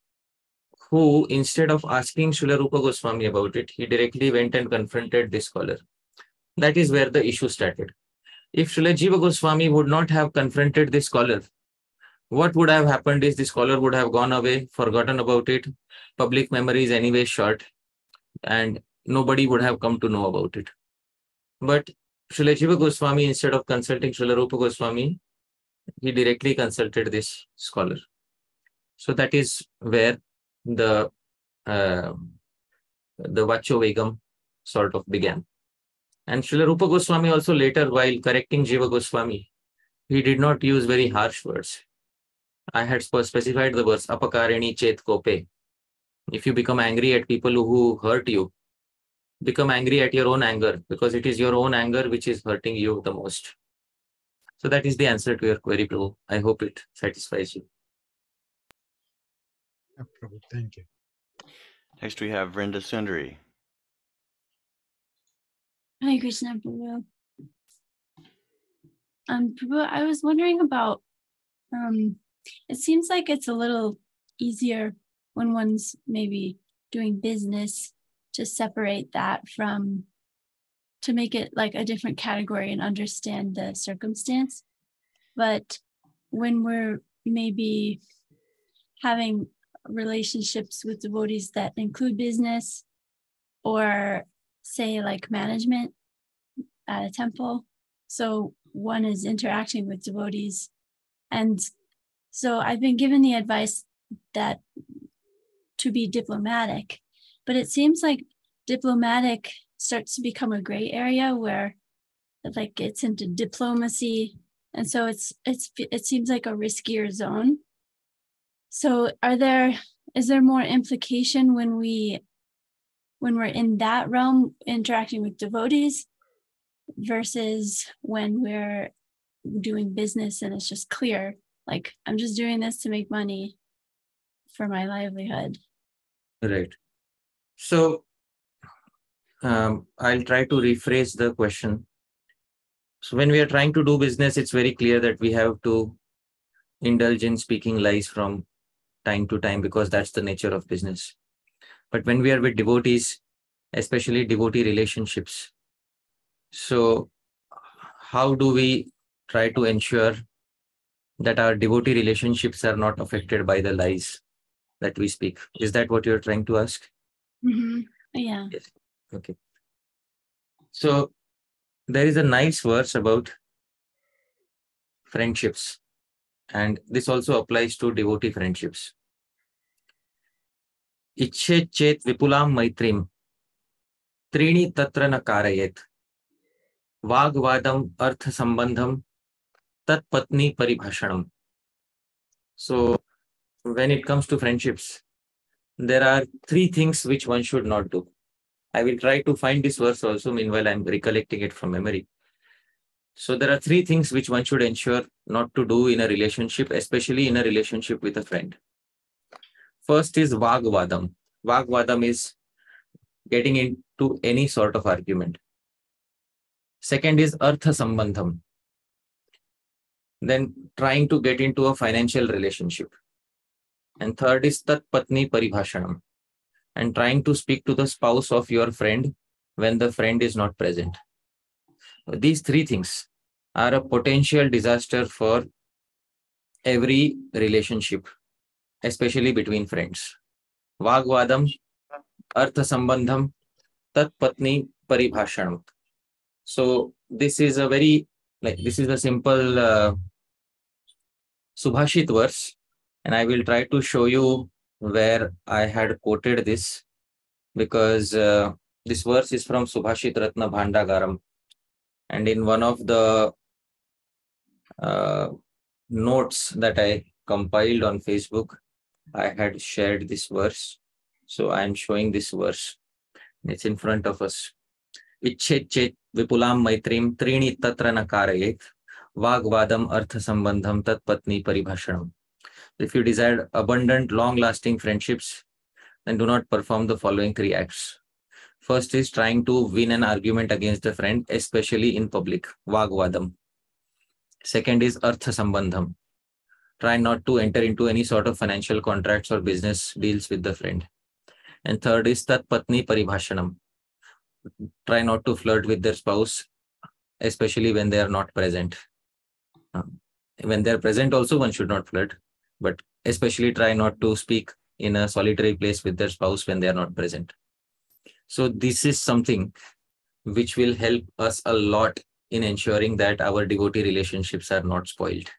who, instead of asking Srila Rupa Goswami about it, he directly went and confronted this scholar. That is where the issue started. If Srila Jiva Goswami would not have confronted this scholar, what would have happened is the scholar would have gone away, forgotten about it. Public memory is anyway short, and nobody would have come to know about it. But Srila Jiva Goswami, instead of consulting Srila Rupa Goswami, he directly consulted this scholar. So that is where the uh, the Vacho Vegam sort of began. And Srila Rupa Goswami also later, while correcting Jiva Goswami, he did not use very harsh words. I had specified the words, apakareni chet kope. If you become angry at people who hurt you, become angry at your own anger, because it is your own anger which is hurting you the most. So that is the answer to your query, Prabhu. I hope it satisfies you. Yeah, Prabhu, thank you. Next we have Vrinda Sundari. Hi, Krishna Prabhu. Um, Prabhu, I was wondering about, um, it seems like it's a little easier when one's maybe doing business to separate that from, to make it like a different category and understand the circumstance. But when we're maybe having relationships with devotees that include business or say like management at a temple, so one is interacting with devotees. And so I've been given the advice that to be diplomatic, but it seems like diplomatic starts to become a gray area where like it's into diplomacy. And so it's, it's, it seems like a riskier zone. So are there, is there more implication when we, when we're in that realm interacting with devotees versus when we're doing business and it's just clear, like I'm just doing this to make money for my livelihood? Right. So um, I'll try to rephrase the question. So when we are trying to do business, it's very clear that we have to indulge in speaking lies from time to time because that's the nature of business. But when we are with devotees, especially devotee relationships, so how do we try to ensure that our devotee relationships are not affected by the lies that we speak? Is that what you're trying to ask? Mm-hmm. Yeah. Yes. Okay. So there is a nice verse about friendships, and this also applies to devotee friendships. Icche chet vipulam maitrim trini tatra na karayet vagvadam artha sambandham tat patni paribhashanam. So when it comes to friendships, there are three things which one should not do. I will try to find this verse also. Meanwhile, I'm recollecting it from memory. So there are three things which one should ensure not to do in a relationship, especially in a relationship with a friend. First is Vagvadam. Vagvadam is getting into any sort of argument. Second is Artha Sambandham. Then trying to get into a financial relationship. And third is Tat Patni Paribhashanam, and trying to speak to the spouse of your friend when the friend is not present. These three things are a potential disaster for every relationship, especially between friends. Vagvadam, Artha Sambandham, Tat Patni Paribhashanam. So this is a very like this is the simple uh, Subhashit verse, and I will try to show you where I had quoted this, because uh, this verse is from Subhashit Ratna Bhandagaram, and in one of the uh, notes that I compiled on Facebook, I had shared this verse. So I am showing this verse. It's in front of us. Ichchet chet vipulam maitrim trini tatra nakarayet vagvadam artha sambandham tat patni paribhashanam. If you desire abundant, long-lasting friendships, then do not perform the following three acts. First is trying to win an argument against the friend, especially in public. Vagvadam. Second is artha sambandham. Try not to enter into any sort of financial contracts or business deals with the friend. And third is tat patni paribhashanam. Try not to flirt with their spouse, especially when they are not present. Um, when they are present also, one should not flirt, but especially try not to speak in a solitary place with their spouse when they are not present. So this is something which will help us a lot in ensuring that our devotee relationships are not spoiled.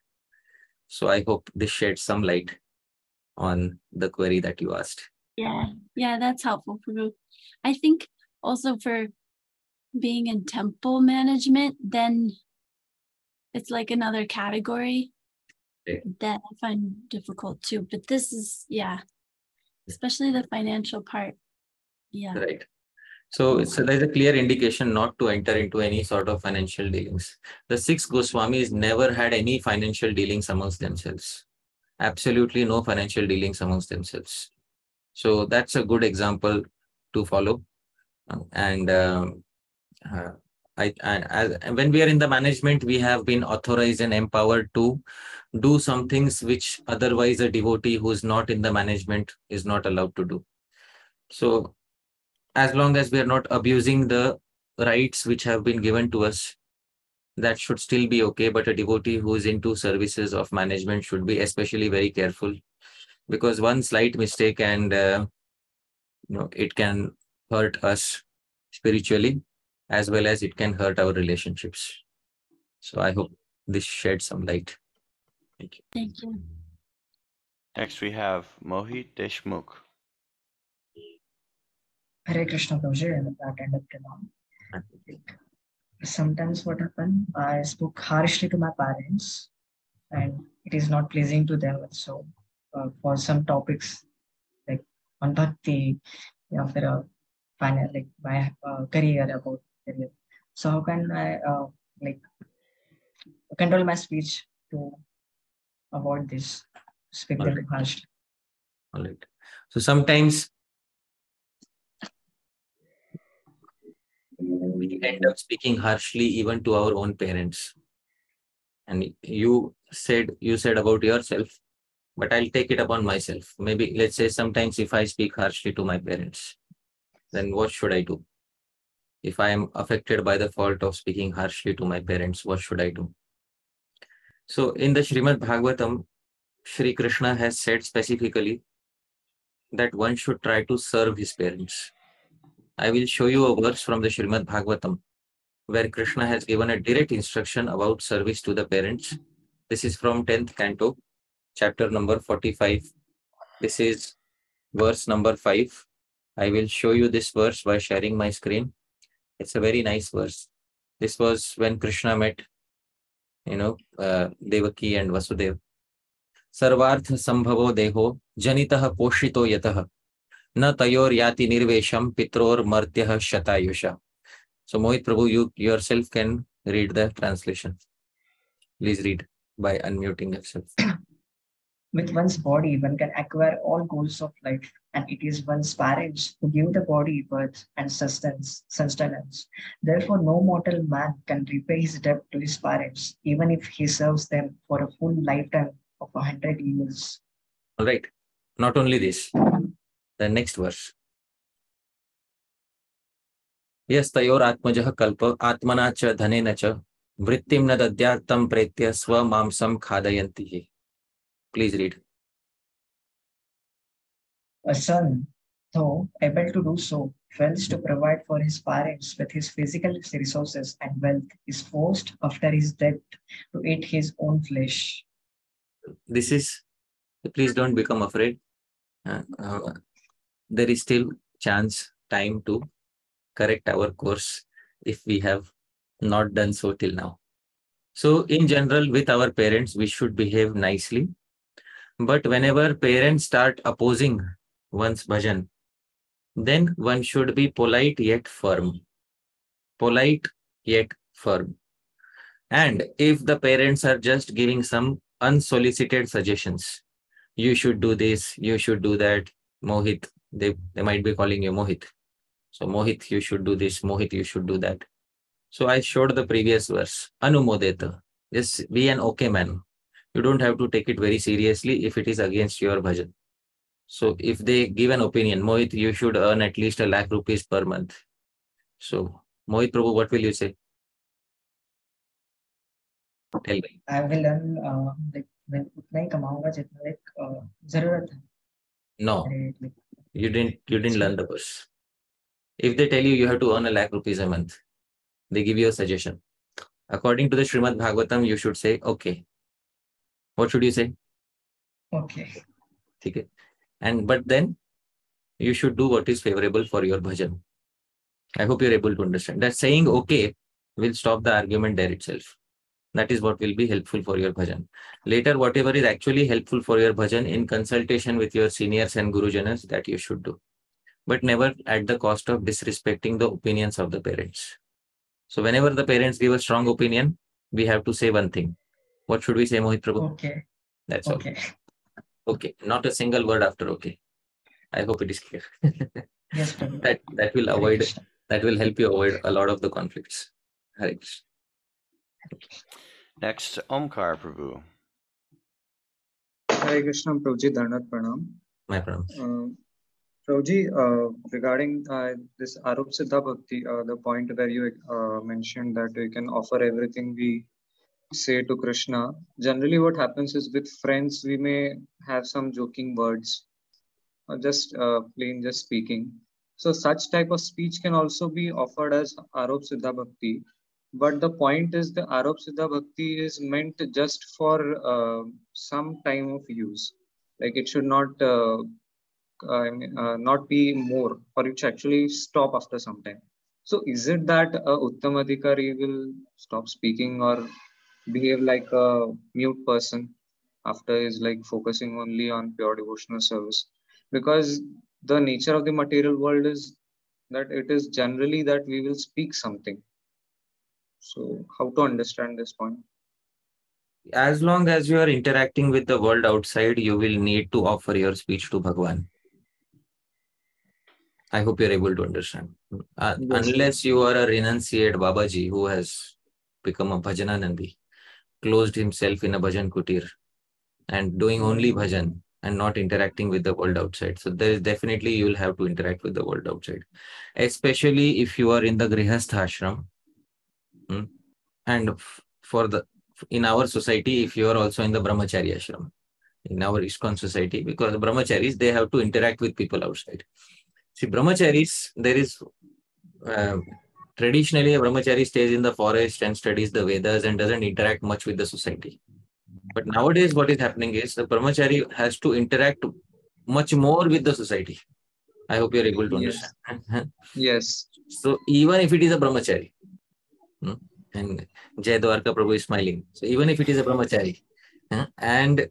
So I hope this sheds some light on the query that you asked. Yeah, yeah, that's helpful, Prabhu. I think also for being in temple management, then it's like another category okay. that I find difficult too. But this is, yeah, especially the financial part. Yeah. Right. So, so there's a clear indication not to enter into any sort of financial dealings. The six Goswamis never had any financial dealings amongst themselves. Absolutely no financial dealings amongst themselves. So that's a good example to follow. And um, uh, I, I, I, when we are in the management, we have been authorized and empowered to do some things which otherwise a devotee who is not in the management is not allowed to do. So as long as we are not abusing the rights which have been given to us, that should still be okay. But a devotee who is into services of management should be especially very careful, because one slight mistake and uh, you know, it can hurt us spiritually, as well as it can hurt our relationships. So I hope this sheds some light. Thank you. Thank you. Next we have Mohit Deshmukh. Hare Krishna Prabhuji, I'm back and up to now. Sometimes what happened, I spoke harshly to my parents and it is not pleasing to them. So uh, for some topics like on bhakti, after a final, like my uh, career, about career. So how can I uh, like control my speech to avoid this? Speak very harshly. All right. So sometimes we end up speaking harshly even to our own parents. And you said you said about yourself, but I'll take it upon myself. Maybe let's say sometimes if I speak harshly to my parents, then what should I do? If I am affected by the fault of speaking harshly to my parents, what should I do? So in the Srimad Bhagavatam, Sri Krishna has said specifically that one should try to serve his parents. I will show you a verse from the Srimad Bhagavatam where Krishna has given a direct instruction about service to the parents. This is from tenth canto, chapter number forty-five. This is verse number five. I will show you this verse by sharing my screen. It's a very nice verse. This was when Krishna met, you know, uh, Devaki and Vasudeva. Sarvartha sambhavo deho janitaha poshito yataha. Na tayor yati nirvesham pitror martyaha shatayusha. So Mohit Prabhu, you yourself can read the translation. Please read by unmuting yourself. With one's body, one can acquire all goals of life, and it is one's parents who give the body birth and sustenance. sustenance. Therefore, no mortal man can repay his debt to his parents, even if he serves them for a full lifetime of a hundred years. All right. Not only this, the next verse. Yes, tayor atmajaha kalpa atmanacha dhanenacha vrittim nadadyartam pretya swa mamsam khadayantihi. Please read. A son, though able to do so, fails to provide for his parents with his physical resources and wealth is forced after his death to eat his own flesh. This is, please don't become afraid. Uh, uh, there is still chance, time to correct our course if we have not done so till now. So in general, with our parents, we should behave nicely. But whenever parents start opposing one's bhajan, then one should be polite yet firm. Polite yet firm. And if the parents are just giving some unsolicited suggestions, you should do this, you should do that, Mohit, they, they might be calling you Mohit. So Mohit, you should do this, Mohit, you should do that. So I showed the previous verse, Anumodeta. Just be an okay man. You don't have to take it very seriously if it is against your bhajan. So if they give an opinion, Mohit, you should earn at least a lakh rupees per month. So Mohit Prabhu, what will you say? Tell me. I will earn uh, like when I uh, zarurat. No, you didn't. You didn't learn the verse. If they tell you you have to earn a lakh rupees a month, they give you a suggestion. According to the Srimad Bhagavatam, you should say okay. What should you say? Okay. Okay. And but then you should do what is favorable for your bhajan. I hope you're able to understand that saying okay will stop the argument there itself. That is what will be helpful for your bhajan. Later, whatever is actually helpful for your bhajan in consultation with your seniors and gurujanas, that you should do. But never at the cost of disrespecting the opinions of the parents. So whenever the parents give a strong opinion, we have to say one thing. What should we say, Mohit Prabhu? Okay. That's okay. All. Okay, not a single word after okay. I hope it is clear. Yes, that that will avoid that will help you avoid a lot of the conflicts. Hare Krishna. Next, Omkar Prabhu. Hare Krishna Prabhuji, Dhanat Pranam. My Pranam. Uh, Prabhuji, uh, regarding uh, this Arup Siddha Bhakti, uh, the point where you uh, mentioned that we can offer everything we say to Krishna, generally what happens is with friends, we may have some joking words or just uh, plain just speaking. So such type of speech can also be offered as Arop Siddha Bhakti. But the point is the Arop Siddha Bhakti is meant just for uh, some time of use. Like it should not, uh, I mean, uh, not be more, or it should actually stop after some time. So is it that uh, Uttamadhikari will stop speaking or behave like a mute person after is like focusing only on pure devotional service? Because the nature of the material world is that it is generally that we will speak something. So how to understand this point? As long as you are interacting with the world outside, you will need to offer your speech to Bhagavan. I hope you're able to understand. Uh, yes. Unless you are a renunciate Babaji who has become a Bhajananandi, closed himself in a bhajan kutir and doing only bhajan and not interacting with the world outside. So there is definitely you will have to interact with the world outside, especially if you are in the grihastha ashram. Hmm? And for the in our society, if you are also in the brahmacharya ashram, in our ISKCON society, because the brahmacharis, they have to interact with people outside. See, brahmacharis, there is uh, traditionally, a brahmachari stays in the forest and studies the Vedas and doesn't interact much with the society. But nowadays, what is happening is the brahmachari has to interact much more with the society. I hope you're able to understand. Yes. Yes. So even if it is a brahmachari, and Jai Dwarka Prabhu is smiling. So even if it is a brahmachari, and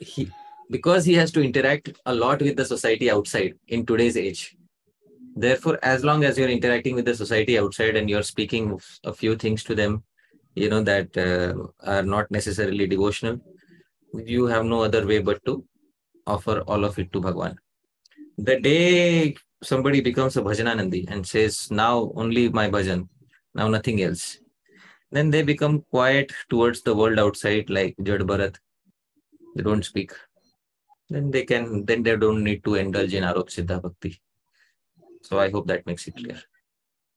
he, because he has to interact a lot with the society outside in today's age, therefore, as long as you're interacting with the society outside and you're speaking a few things to them, you know, that uh, are not necessarily devotional, you have no other way but to offer all of it to Bhagavan. The day somebody becomes a bhajananandi and says, now only my bhajan, now nothing else, then they become quiet towards the world outside like Jad Bharat. They don't speak. Then they can, then they don't need to indulge in Arop Siddha Bhakti. So I hope that makes it clear.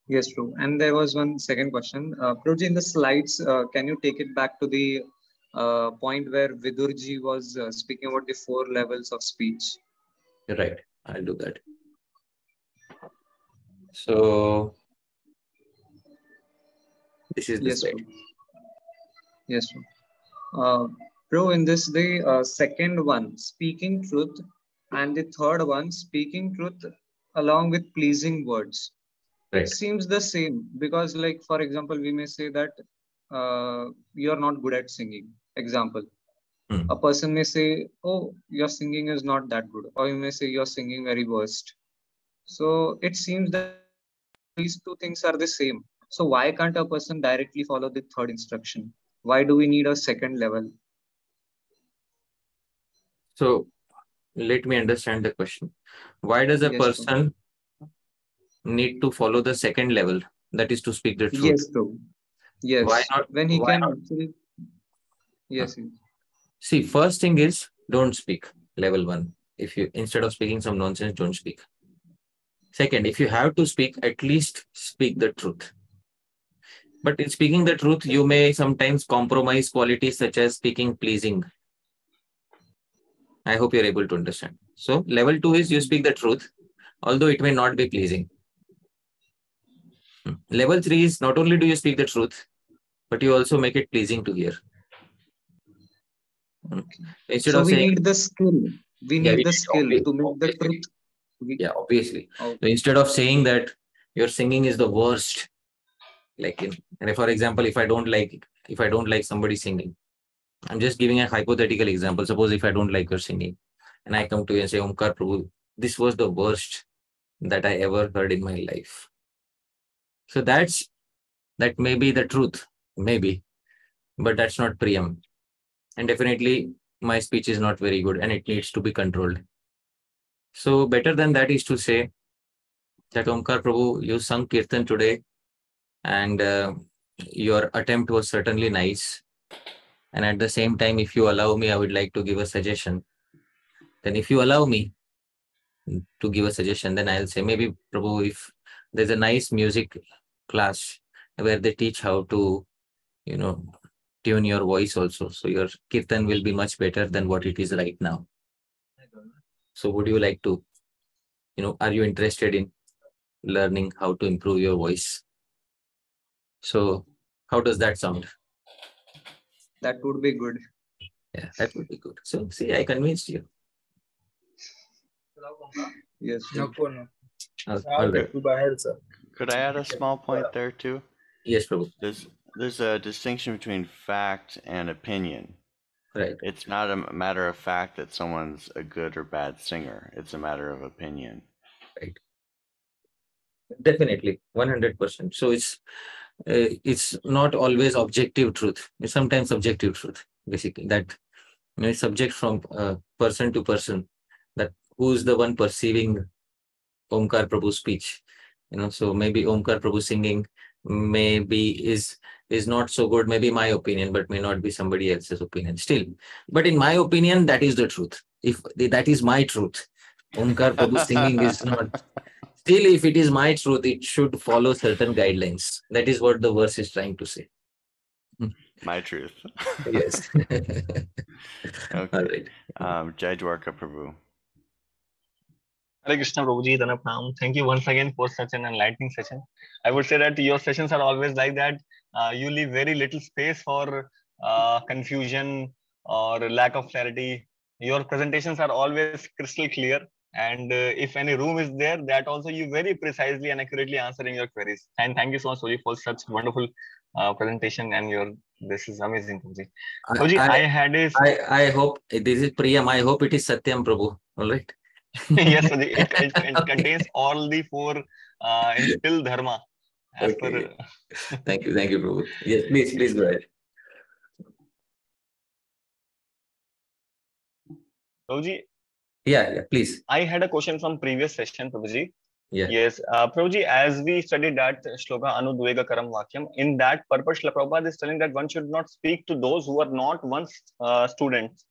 Yes, true. And there was one second question. Uh, Prabhuji, in the slides, uh, can you take it back to the uh, point where Vidurji was uh, speaking about the four levels of speech? Right. I'll do that. So this is the yes, second. Yes, sir. Uh, Pro, in this the uh, second one, speaking truth, and the third one, speaking truth along with pleasing words. Right. It seems the same because, like, for example, we may say that uh, you are not good at singing. Example, mm. a person may say, oh, your singing is not that good. Or you may say you're singing very worst. So it seems that these two things are the same. So why can't a person directly follow the third instruction? Why do we need a second level? So let me understand the question. Why does a yes, person true. need to follow the second level? That is to speak the truth. Yes, true. Yes. Why not? When he can actually... Yes. See, first thing is don't speak. Level one. If you, instead of speaking some nonsense, don't speak. Second, if you have to speak, at least speak the truth. But in speaking the truth, you may sometimes compromise qualities such as speaking pleasing. I hope you're able to understand. So level two is you speak the truth, although it may not be pleasing. Level three is not only do you speak the truth, but you also make it pleasing to hear. Instead so of we saying, need the skill. We need yeah, we the skill to make the truth. Yeah, obviously. Okay. So instead of saying that your singing is the worst, like, in, and for example, if I don't like, if I don't like somebody singing, I'm just giving a hypothetical example. Suppose if I don't like your singing, and I come to you and say, Omkar Prabhu, this was the worst that I ever heard in my life. So that's, that may be the truth, maybe, but that's not priyam. And definitely my speech is not very good and it needs to be controlled. So better than that is to say that Omkar Prabhu, you sung Kirtan today and uh, your attempt was certainly nice. And at the same time, if you allow me, I would like to give a suggestion. Then if you allow me to give a suggestion, then I'll say maybe Prabhu, if there's a nice music class where they teach how to, you know, tune your voice also. So your kirtan will be much better than what it is right now. So would you like to, you know, are you interested in learning how to improve your voice? So how does that sound? That would be good. Yeah, that would be good. So, see, I convinced you. Yes. No, no. All right. Could I add a small point there too? Yes, Prabhu. There's, there's a distinction between fact and opinion. Right. It's not a matter of fact that someone's a good or bad singer. It's a matter of opinion. Right. Definitely, one hundred percent. So it's... Uh, it's not always objective truth. It's sometimes subjective truth, basically. That, you know, it's subject from uh, person to person. That who's the one perceiving Omkar Prabhu's speech? You know, so maybe Omkar Prabhu singing maybe is is not so good. Maybe my opinion, but may not be somebody else's opinion. Still, but in my opinion, that is the truth. If that is my truth, Omkar Prabhu's singing is not. Still, if it is my truth, it should follow certain guidelines. That is what the verse is trying to say. My truth. Yes. Okay. All right. Um, Jai Dwarka Prabhu. Hare Krishna Prabhuji, Dhanapnam. Thank you once again for such an enlightening session. I would say that your sessions are always like that. Uh, you leave very little space for uh, confusion or lack of clarity. Your presentations are always crystal clear. And uh, if any room is there, that also you very precisely and accurately answering your queries. And thank you so much, Soji, for such wonderful uh, presentation. And your this is amazing, Soji. Soji, I, I had a... I, I hope this is Priyam. I hope it is Satyam, Prabhu. All right. Yes, Soji. It, it, it okay. contains all the four uh, still dharma. As okay. per... Thank you, thank you, Prabhu. Yes, please, please go ahead. Soji. Yeah, yeah, please. I had a question from previous session, Prabhuji. Yeah. Yes, uh, Prabhuji, as we studied that shloka Anudvega Karam Vakyam, in that purpose, Srila Prabhupada is telling that one should not speak to those who are not one's uh, students.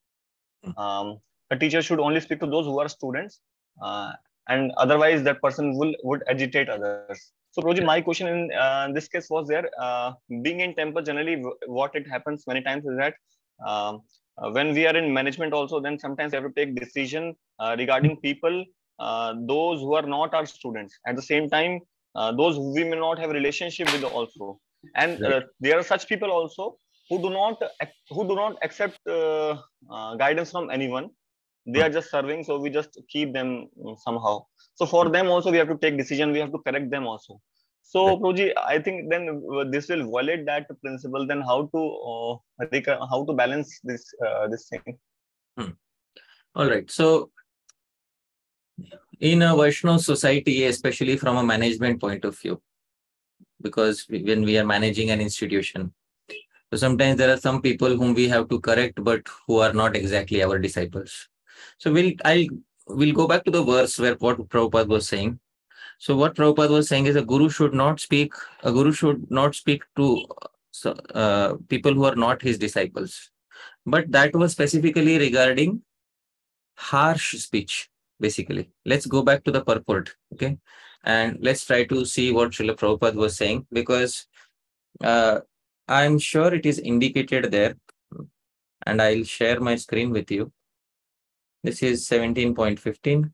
Um, a teacher should only speak to those who are students, uh, and otherwise that person will would agitate others. So, Prabhuji, my question in uh, this case was there, uh, being in temple, generally what it happens many times is that um, Uh, when we are in management also, then sometimes we have to take decision uh, regarding people, uh, those who are not our students. At the same time, uh, those who we may not have a relationship with also. And uh, there are such people also who do not who do not accept uh, uh, guidance from anyone. They are just serving, so we just keep them somehow. So for them also we have to take decision. We have to correct them also. So Prabhuji, I think then this will violate that principle. Then how to uh, how to balance this uh, this thing? Hmm. All right. So in a Vaishnava society, especially from a management point of view, because we, when we are managing an institution, so sometimes there are some people whom we have to correct, but who are not exactly our disciples. So we'll I'll we'll go back to the verse where what Prabhupada was saying. So what Prabhupada was saying is a guru should not speak. A guru should not speak to uh, people who are not his disciples. But that was specifically regarding harsh speech. Basically, let's go back to the purport, okay, and let's try to see what Srila Prabhupada was saying, because uh, I'm sure it is indicated there, and I'll share my screen with you. This is seventeen point fifteen.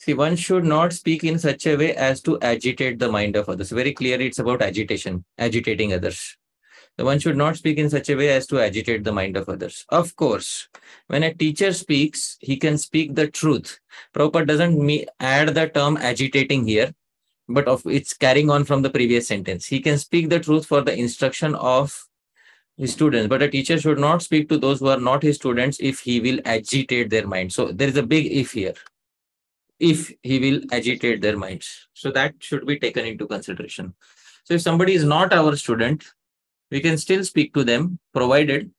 See, one should not speak in such a way as to agitate the mind of others. Very clearly, it's about agitation, agitating others. So one should not speak in such a way as to agitate the mind of others. Of course, when a teacher speaks, he can speak the truth. Prabhupada doesn't add the term agitating here, but of it's carrying on from the previous sentence. He can speak the truth for the instruction of his students, but a teacher should not speak to those who are not his students if he will agitate their mind. So there is a big if here. If he will agitate their minds. So that should be taken into consideration. So if somebody is not our student, we can still speak to them, provided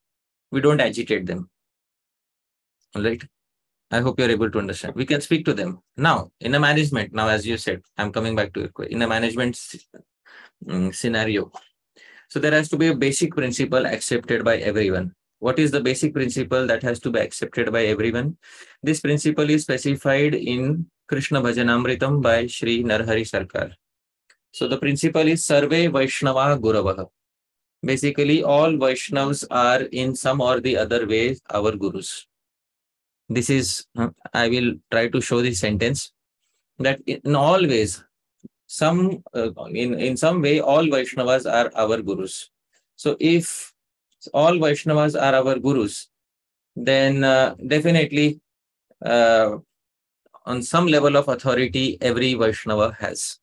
we don't agitate them. All right. I hope you're able to understand. We can speak to them. Now, in a management, now, as you said, I'm coming back to it, in a management scenario. So there has to be a basic principle accepted by everyone. What is the basic principle that has to be accepted by everyone? This principle is specified in Krishna Bhajanamritam by Sri Narahari Sarkara. So the principle is Sarve Vaishnava Guravaha. Basically, all Vaishnavas are in some or the other way our gurus. This is, I will try to show this sentence, that in all ways, some, uh, in, in some way, all Vaishnavas are our gurus. So if all Vaishnavas are our gurus, then uh, definitely uh, on some level of authority, every Vaishnava has.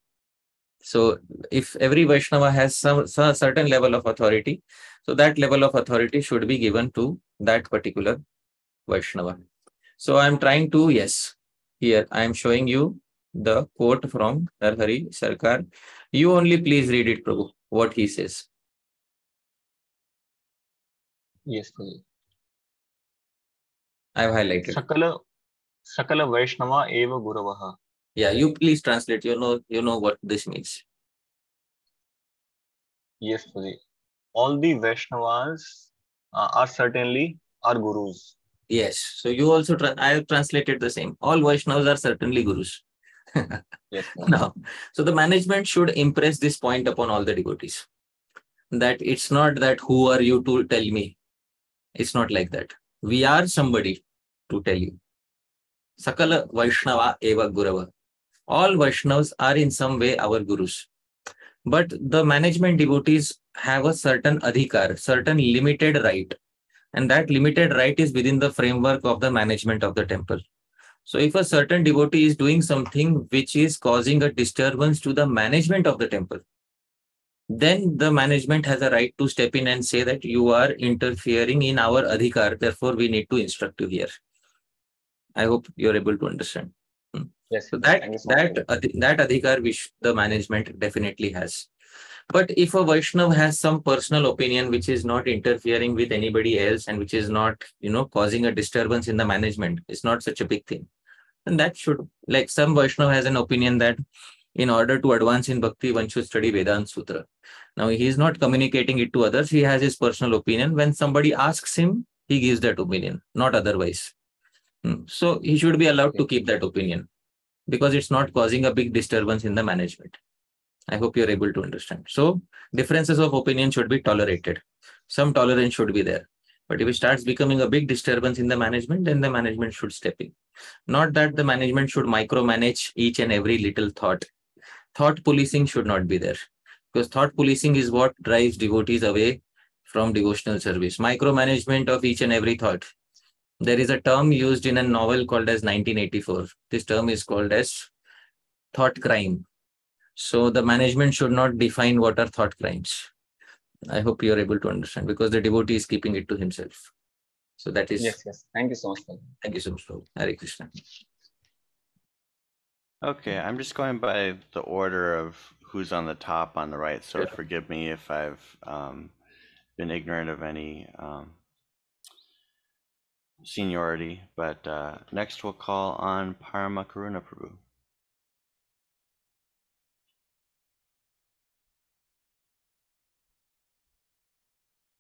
So if every Vaishnava has some, some certain level of authority, so that level of authority should be given to that particular Vaishnava. So I'm trying to, yes, here I'm showing you the quote from Narahari Sarkar. You only please read it, Prabhu, what he says. Yes, please. I've highlighted. Sakala, Sakala Vaishnava Eva Guravaha. Yeah, you please translate. You know, you know what this means. Yes, Prabhuji. All the Vaishnavas uh, are certainly our gurus. Yes. So you also, tra I have translated the same. All Vaishnavas are certainly gurus. Yes. Now, so the management should impress this point upon all the devotees. That it's not that who are you to tell me. It's not like that. We are somebody to tell you. Sakala Vaishnava Eva Gurava. All Vaishnavas are in some way our gurus. But the management devotees have a certain adhikar, certain limited right. And that limited right is within the framework of the management of the temple. So if a certain devotee is doing something which is causing a disturbance to the management of the temple, then the management has a right to step in and say that you are interfering in our adhikar, therefore we need to instruct you here. I hope you're able to understand. Yes. So that, that, that adhikar which the management definitely has. But if a Vaishnava has some personal opinion which is not interfering with anybody else and which is not, you know, causing a disturbance in the management, it's not such a big thing. And that should, like some Vaishnava has an opinion that in order to advance in bhakti, one should study Vedanta Sutra. Now, he is not communicating it to others. He has his personal opinion. When somebody asks him, he gives that opinion, not otherwise. So he should be allowed to keep that opinion because it's not causing a big disturbance in the management. I hope you're able to understand. So differences of opinion should be tolerated. Some tolerance should be there. But if it starts becoming a big disturbance in the management, then the management should step in. Not that the management should micromanage each and every little thought. thought policing should not be there, because thought policing is what drives devotees away from devotional service. Micromanagement of each and every thought. There is a term used in a novel called as nineteen eighty-four. This term is called as thought crime. So the management should not define what are thought crimes. I hope you are able to understand, because the devotee is keeping it to himself. So that is... Yes, yes. Thank you so much. Thank you so much. Hare Krishna. Okay, I'm just going by the order of who's on the top on the right. So yeah. Forgive me if I've um, been ignorant of any um, seniority. But uh, next we'll call on Parama Karuna Prabhu.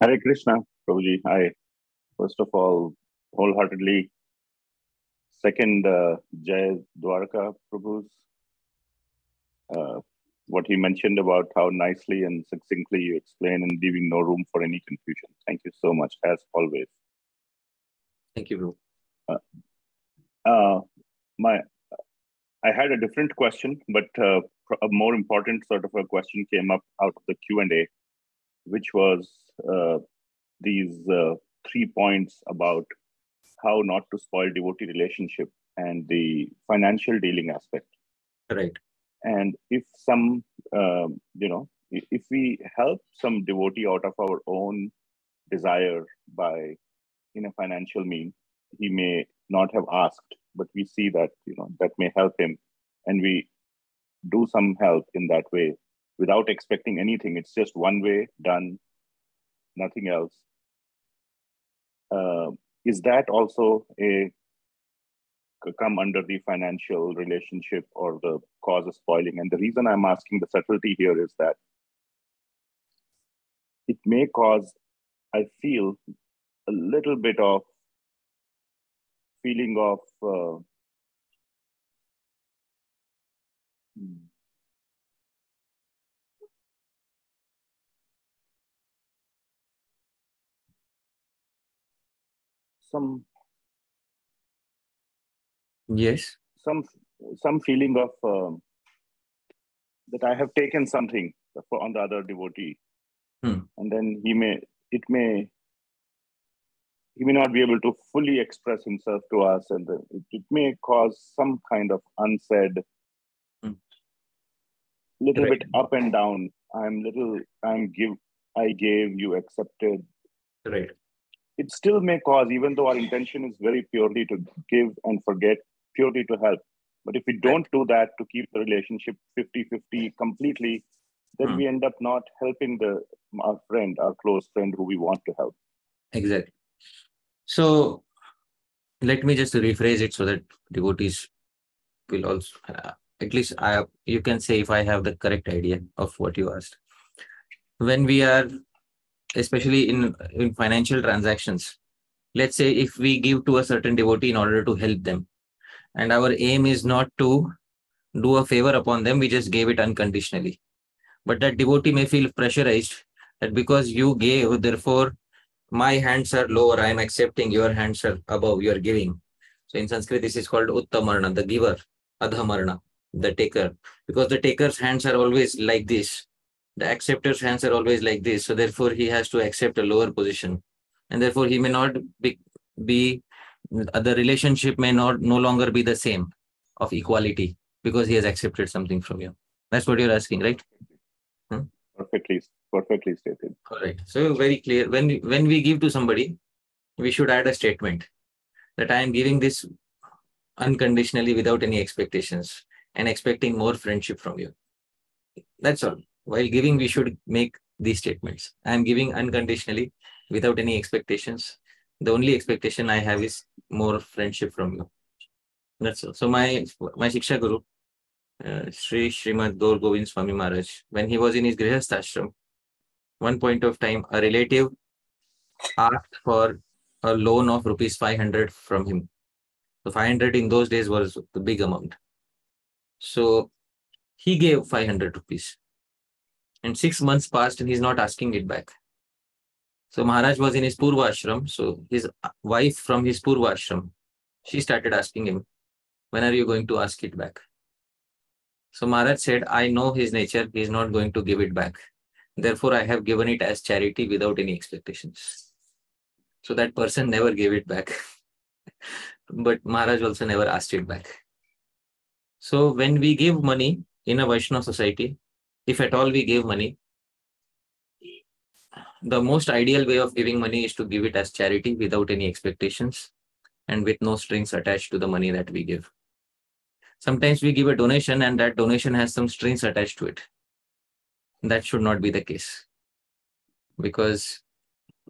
Hare Krishna, Prabhuji. Hi. First of all, wholeheartedly second uh, Jay Dwarka Prabhu's, uh, what he mentioned about how nicely and succinctly you explain and leaving no room for any confusion. Thank you so much, as always. Thank you, Prabhu. Uh, uh, my, I had a different question, but uh, a more important sort of a question came up out of the Q and A, which was uh, these uh, three points about how not to spoil devotee relationship and the financial dealing aspect. Right. And if some, uh, you know, if we help some devotee out of our own desire by, in a financial mean, he may not have asked, but we see that, you know, that may help him. And we do some help in that way without expecting anything. It's just one way done, nothing else. Uh, is that also a come under the financial relationship or the cause of spoiling? And the reason I'm asking the subtlety here is that it may cause, I feel, a little bit of feeling of uh, Some, yes, some some feeling of um, that I have taken something for on the other devotee, hmm. and then he may it may he may not be able to fully express himself to us, and it, it may cause some kind of unsaid, hmm. little right. bit up and down. I'm little. I'm give. I gave. You accepted. Right. It still may cause, even though our intention is very purely to give and forget, purely to help. But if we don't do that to keep the relationship fifty fifty completely, then hmm. we end up not helping the our friend, our close friend who we want to help. Exactly. So let me just rephrase it so that devotees will also, uh, at least I, you can say if I have the correct idea of what you asked. When we are especially in, in financial transactions. Let's say if we give to a certain devotee in order to help them, and our aim is not to do a favor upon them, we just gave it unconditionally. But that devotee may feel pressurized that because you gave, therefore my hands are lower, I am accepting, your hands are above, you are giving. So in Sanskrit, this is called Uttamarna, the giver, Adhamarna, the taker. Because the taker's hands are always like this. The acceptor's hands are always like this, so therefore he has to accept a lower position, and therefore he may not be, be the relationship may not no longer be the same of equality, because he has accepted something from you. That's what you're asking, right? Hmm? Perfectly, perfectly stated. All right. So very clear. When we, when we give to somebody, we should add a statement that I am giving this unconditionally without any expectations and expecting more friendship from you. That's all. While giving, we should make these statements. I am giving unconditionally without any expectations. The only expectation I have is more friendship from you. That's all. So my, my Shiksha Guru, uh, Sri Srimad Gaur Govind Swami Maharaj, when he was in his Grihastha Ashram, one point of time, a relative asked for a loan of rupees five hundred from him. So five hundred in those days was the big amount. So he gave five hundred rupees. And six months passed and he's not asking it back. So Maharaj was in his Purva Ashram. So his wife from his Purva Ashram, she started asking him, when are you going to ask it back? So Maharaj said, I know his nature, he is not going to give it back. Therefore, I have given it as charity without any expectations. So that person never gave it back. But Maharaj also never asked it back. So when we give money in a Vaishnava society, if at all we give money, the most ideal way of giving money is to give it as charity without any expectations and with no strings attached to the money that we give. Sometimes we give a donation and that donation has some strings attached to it. That should not be the case. Because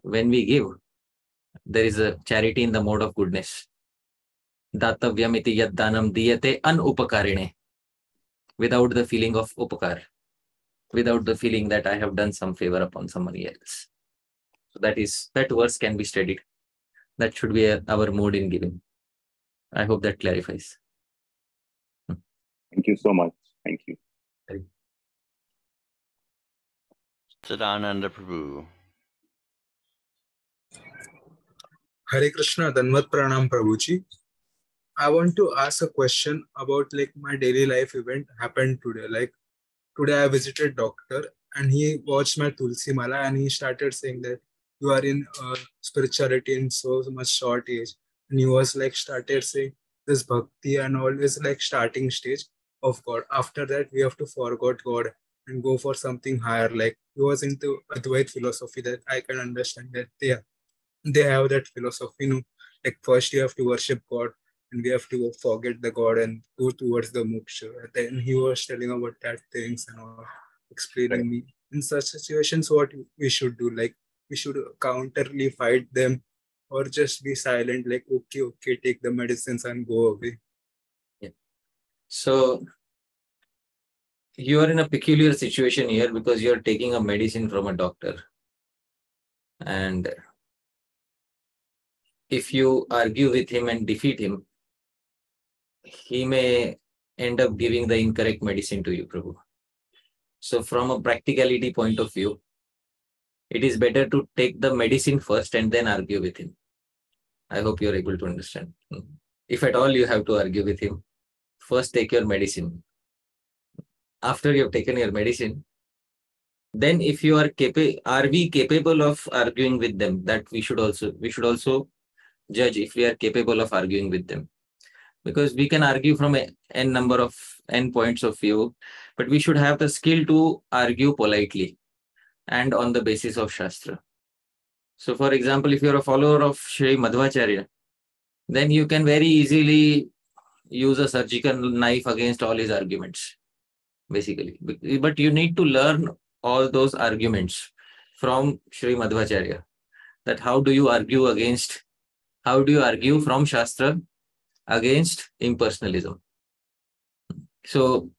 when we give, there is a charity in the mode of goodness. Datavyam iti yad danam diyate anupakarine. Without the feeling of upakar. Without the feeling that I have done some favor upon somebody else. So that is, that verse can be studied. That should be a, our mode in giving. I hope that clarifies. Thank you so much. Thank you. Thank you. Sadananda Prabhu. Hare Krishna, Dhanvat Pranam Prabhuji. I want to ask a question about like my daily life event happened today. Like today I visited doctor and he watched my Tulsi Mala and he started saying that you are in uh, spirituality in so much short age. And he was like started saying this bhakti and all is like starting stage of God. After that, we have to forget God and go for something higher. Like he was into Advait philosophy that I can understand that they, they have that philosophy. You know, like first you have to worship God and we have to forget the God and go towards the moksha. And then he was telling about that things and all, explaining right. me in such situations what we should do. Like we should counterly fight them or just be silent. Like, okay, okay, take the medicines and go away. Yeah. So you are in a peculiar situation here because you are taking a medicine from a doctor. And if you argue with him and defeat him, he may end up giving the incorrect medicine to you, Prabhu. So from a practicality point of view, it is better to take the medicine first and then argue with him. I hope you are able to understand. If at all you have to argue with him, first take your medicine. After you have taken your medicine, then if you are capable, are we capable of arguing with them? That we should also, we should also judge if we are capable of arguing with them. Because we can argue from a, n number of n points of view, but we should have the skill to argue politely and on the basis of Shastra. So for example, if you're a follower of Shri Madhvacharya, then you can very easily use a surgical knife against all his arguments, basically. But you need to learn all those arguments from Shri Madhvacharya, that how do you argue against, how do you argue from Shastra against impersonalism. So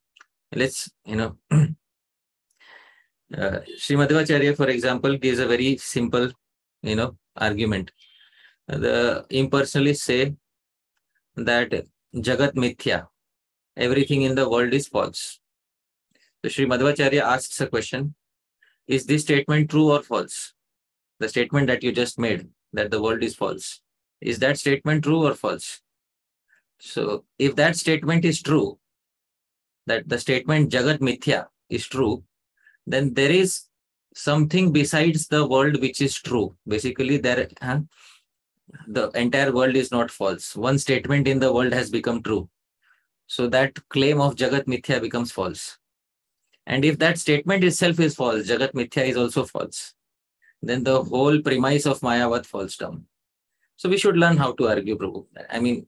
let's, you know, Uh, Sri Madhvacharya, for example, gives a very simple, you know, argument. The impersonalists say that Jagat Mithya, everything in the world is false. So Sri Madhvacharya asks a question, is this statement true or false? The statement that you just made, that the world is false, is that statement true or false? So if that statement is true, that the statement Jagat Mithya is true, then there is something besides the world which is true. Basically, there huh? the entire world is not false. One statement in the world has become true. So that claim of Jagat Mithya becomes false. And if that statement itself is false, Jagat Mithya is also false. Then the whole premise of Mayavad falls down. So we should learn how to argue, Prabhu. I mean,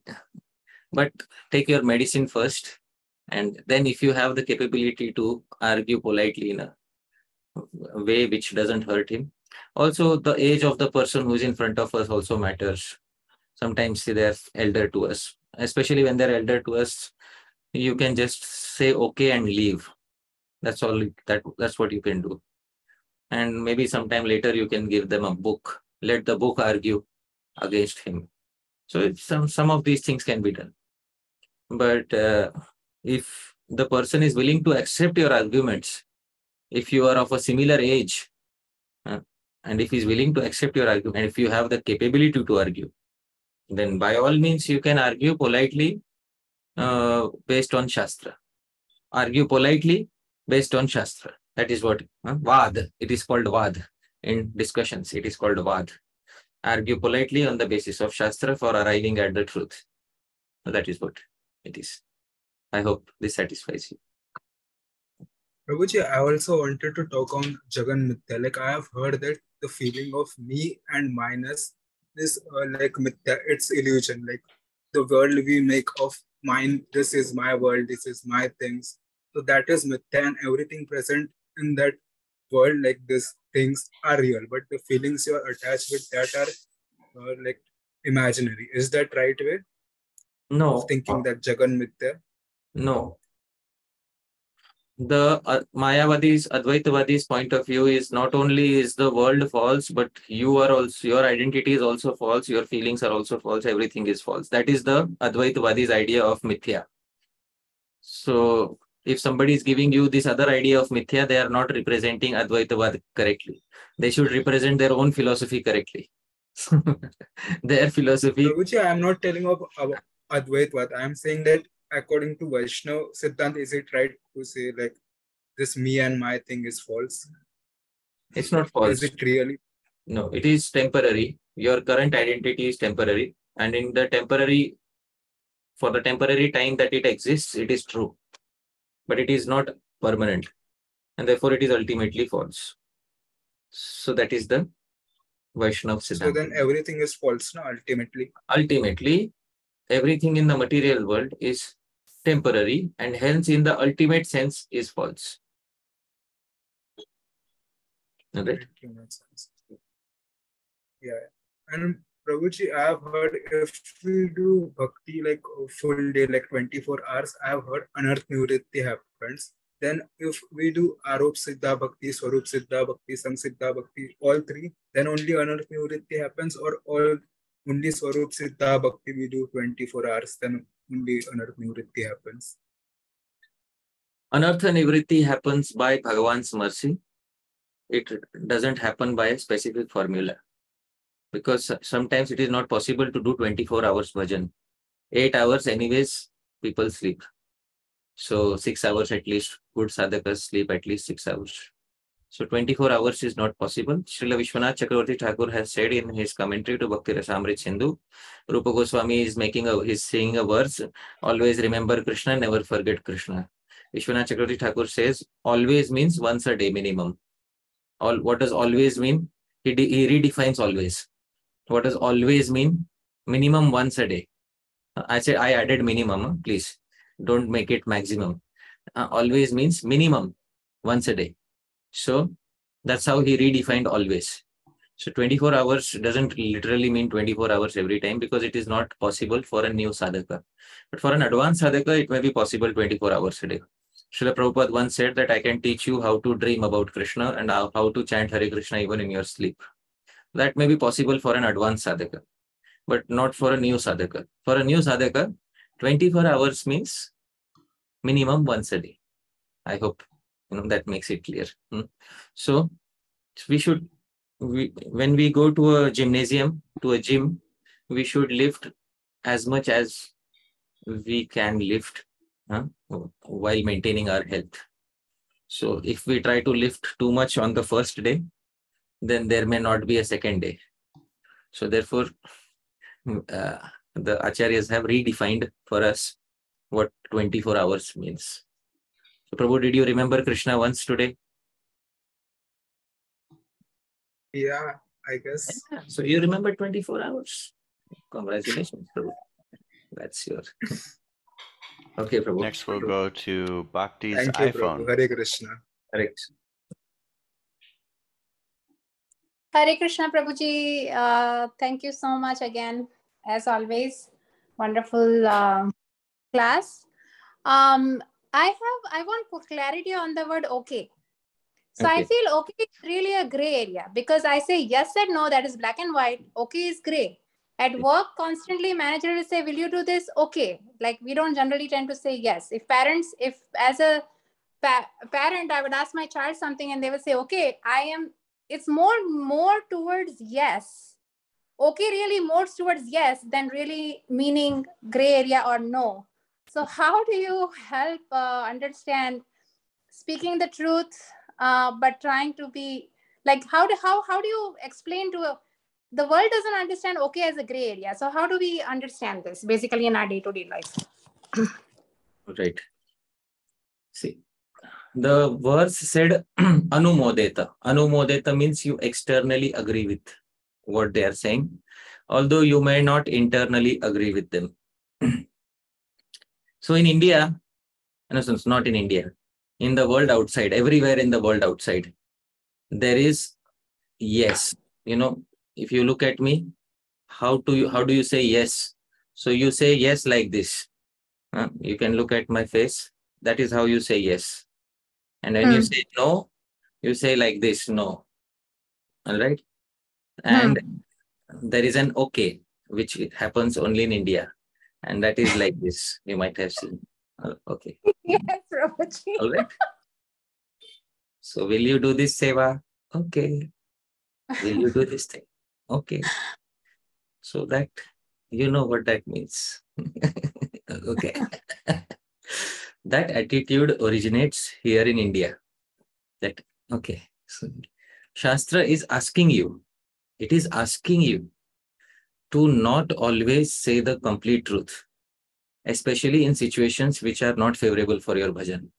but take your medicine first. And then if you have the capability to argue politely in a way which doesn't hurt him. Also, the age of the person who's in front of us also matters. Sometimes they're elder to us, especially when they're elder to us. You can just say okay and leave. That's all. That that's what you can do. And maybe sometime later you can give them a book. Let the book argue against him. So it's some some of these things can be done. But uh, if the person is willing to accept your arguments. If you are of a similar age, uh, and if he's willing to accept your argument, and if you have the capability to, to argue, then by all means, you can argue politely uh, based on Shastra. argue politely based on Shastra. That is what uh, Vad. It is called Vad. In discussions, it is called Vad. Argue politely on the basis of Shastra for arriving at the truth. So that is what it is. I hope this satisfies you. Prabhuji, I also wanted to talk on Jagan Mithya. Like I have heard that the feeling of me and minus is uh, like Mithya, it's illusion. Like the world we make of mine, this is my world, this is my things. So that is Mithya, and everything present in that world, like these things are real. But the feelings you are attached with that are uh, like imaginary. Is that right way? No. Thinking that Jagan Mithya? No. The uh, Mayavadi's, Advaitavadi's point of view is not only is the world false, but you are also, your identity is also false, your feelings are also false, everything is false. That is the Advaitavadi's idea of Mithya. So if somebody is giving you this other idea of Mithya, they are not representing Advaitavad correctly. They should represent their own philosophy correctly. Their philosophy... Prabhuji, I am not telling of Advaitavad. I am saying that according to Vaishnava Siddhanta, is it right to say like this me and my thing is false? It's not false. Is it really? No, it is temporary. Your current identity is temporary. And in the temporary, for the temporary time that it exists, it is true. But it is not permanent. And therefore, it is ultimately false. So that is the Vaishnava Siddhanta. So then everything is false, no? Ultimately. Ultimately, everything in the material world is temporary and hence in the ultimate sense is false. Right? Yeah. And Prabhuji, I have heard if we do bhakti like a full day, like twenty-four hours, I have heard anarth nivritti happens. Then if we do Arup Siddha Bhakti, Swarup Siddha Bhakti, Sang Siddha Bhakti, all three, then only anarth nivritti happens, or all only Swarup Siddha Bhakti we do twenty-four hours, then only Anartha Nivritti happens. Anartha Nivritti happens by Bhagavan's mercy. It doesn't happen by a specific formula. Because sometimes it is not possible to do twenty-four hours bhajan. eight hours anyways, people sleep. So six hours at least, good sadhakas sleep at least six hours. So twenty-four hours is not possible. Srila Vishwanath Chakravarti Thakur has said in his commentary to Bhakti Rasamrit Sindhu, Rupa Goswami is making a, he's saying a verse, always remember Krishna, never forget Krishna. Vishwanath Chakravarti Thakur says, always means once a day minimum. All, what does always mean? He, de, he redefines always. What does always mean? Minimum once a day. I said, I added minimum, please. Don't make it maximum. Uh, always means minimum once a day. So that's how he redefined always. So twenty-four hours doesn't literally mean twenty-four hours every time, because it is not possible for a new sadhaka. But for an advanced sadhaka, it may be possible twenty-four hours a day. Srila Prabhupada once said that I can teach you how to dream about Krishna and how, how to chant Hare Krishna even in your sleep. That may be possible for an advanced sadhaka, but not for a new sadhaka. For a new sadhaka, twenty-four hours means minimum once a day. I hope. You know, that makes it clear. Hmm. So we should, we, when we go to a gymnasium, to a gym, we should lift as much as we can lift huh, while maintaining our health. So if we try to lift too much on the first day, then there may not be a second day. So therefore, uh, the acharyas have redefined for us what twenty-four hours means. Prabhu, did you remember Krishna once today? Yeah, I guess. Yeah, so you remember twenty-four hours. Congratulations, Prabhu. That's your... Okay, Prabhu. Next we'll go to Bhakti's Thank you, iPhone. Prabhu. Hare Krishna. Hare Krishna. Hare Krishna, Prabhuji. Uh, thank you so much again. As always, wonderful uh, class. Um, I have, I want clarity on the word okay. So okay. I feel okay is really a gray area, because I say yes and no, that is black and white. Okay is gray. At work, constantly manager will say, will you do this? Okay. Like we don't generally tend to say yes. If parents, if as a pa parent, I would ask my child something and they will say, okay, I am, it's more, more towards yes. Okay really more towards yes than really meaning gray area or no. So how do you help uh, understand speaking the truth, uh, but trying to be like, how do, how, how do you explain to a, the world doesn't understand okay as a gray area. So how do we understand this basically in our day-to-day life? Right. See, the verse said anumodeta. Anumodeta means you externally agree with what they are saying, although you may not internally agree with them. So in India, in a sense, not in India, in the world outside, everywhere in the world outside, there is yes. You know, if you look at me, how do you, how do you say yes? So you say yes like this. Huh? You can look at my face. That is how you say yes. And when mm. you say no, you say like this, no. All right. And mm. there is an okay, which happens only in India. And that is like this. You might have seen. Uh, okay. Yes, Prabhuji. All right. So will you do this seva? Okay. Will you do this thing? Okay. So that, you know what that means. Okay. That attitude originates here in India. That, okay. So Shastra is asking you. It is asking you to not always say the complete truth, especially in situations which are not favorable for your bhajan.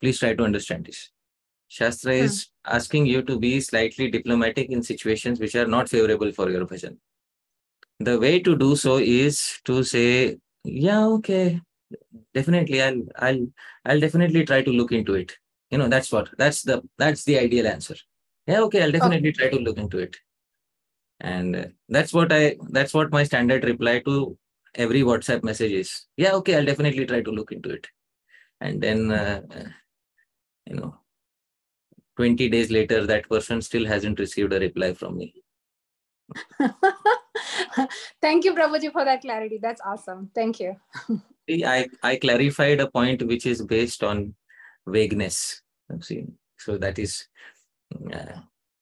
Please try to understand this. Shastra hmm. is asking you to be slightly diplomatic in situations which are not favorable for your bhajan. The way to do so is to say, yeah, okay, definitely, I'll, I'll, I'll definitely try to look into it. You know, that's what, that's the, that's the ideal answer. Yeah, okay, I'll definitely okay. try to look into it. And that's what I, that's what my standard reply to every WhatsApp message is. Yeah, okay, I'll definitely try to look into it. And then, uh, you know, twenty days later, that person still hasn't received a reply from me. Thank you, Prabhuji, for that clarity. That's awesome. Thank you. See, I, I clarified a point which is based on vagueness. See, so that is... Uh,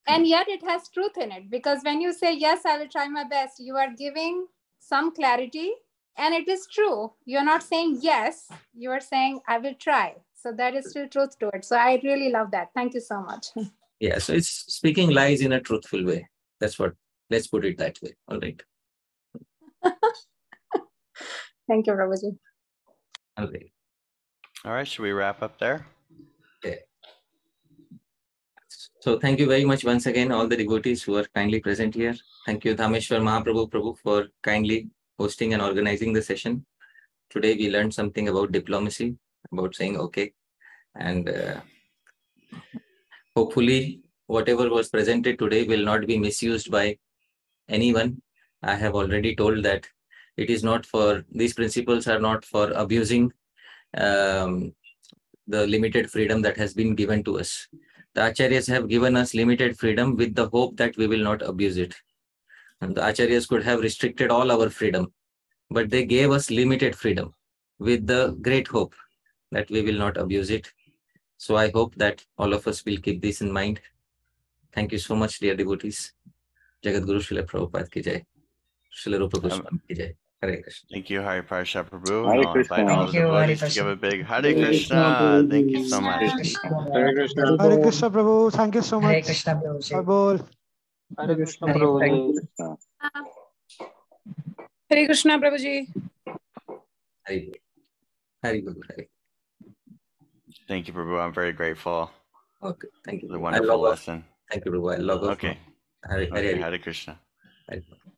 And yet it has truth in it, because when you say, yes, I will try my best, you are giving some clarity and it is true. You're not saying yes, you are saying, I will try. So that is still truth to it. So I really love that. Thank you so much. Yeah. So it's speaking lies in a truthful way. That's what, let's put it that way. All right. Thank you, Prabhuji. All right. All right. Should we wrap up there? Yeah. So thank you very much once again, all the devotees who are kindly present here. Thank you, Dhameshwar Mahaprabhu Prabhu, for kindly hosting and organizing the session. Today we learned something about diplomacy, about saying okay. And uh, hopefully whatever was presented today will not be misused by anyone. I have already told that it is not for, these principles are not for abusing um, the limited freedom that has been given to us. The Acharyas have given us limited freedom with the hope that we will not abuse it. And the Acharyas could have restricted all our freedom, but they gave us limited freedom with the great hope that we will not abuse it. So I hope that all of us will keep this in mind. Thank you so much, dear devotees. Jagat Guru Srila Prabhupada ki jai. Srila Rupa Goswami ki jai. Hare Krishna. Thank you, Hari Parsha Prabhu. Hare Krishna. Thank all you, Hare Krishna. Give a big Hare Krishna. Krishna. Thank you so much. Hare Krishna, Hare Krishna Prabhu. Thank you so much. Hare Krishna Prabhu. Hare Krishna Prabhu. Hare Krishna Prabhuji. Hare Hare Guru. Thank you, Prabhu. I'm very grateful. Okay. Thank you. The wonderful lesson. Thank you, Prabhu. I love it. Okay. Hare Krishna. Hare Krishna.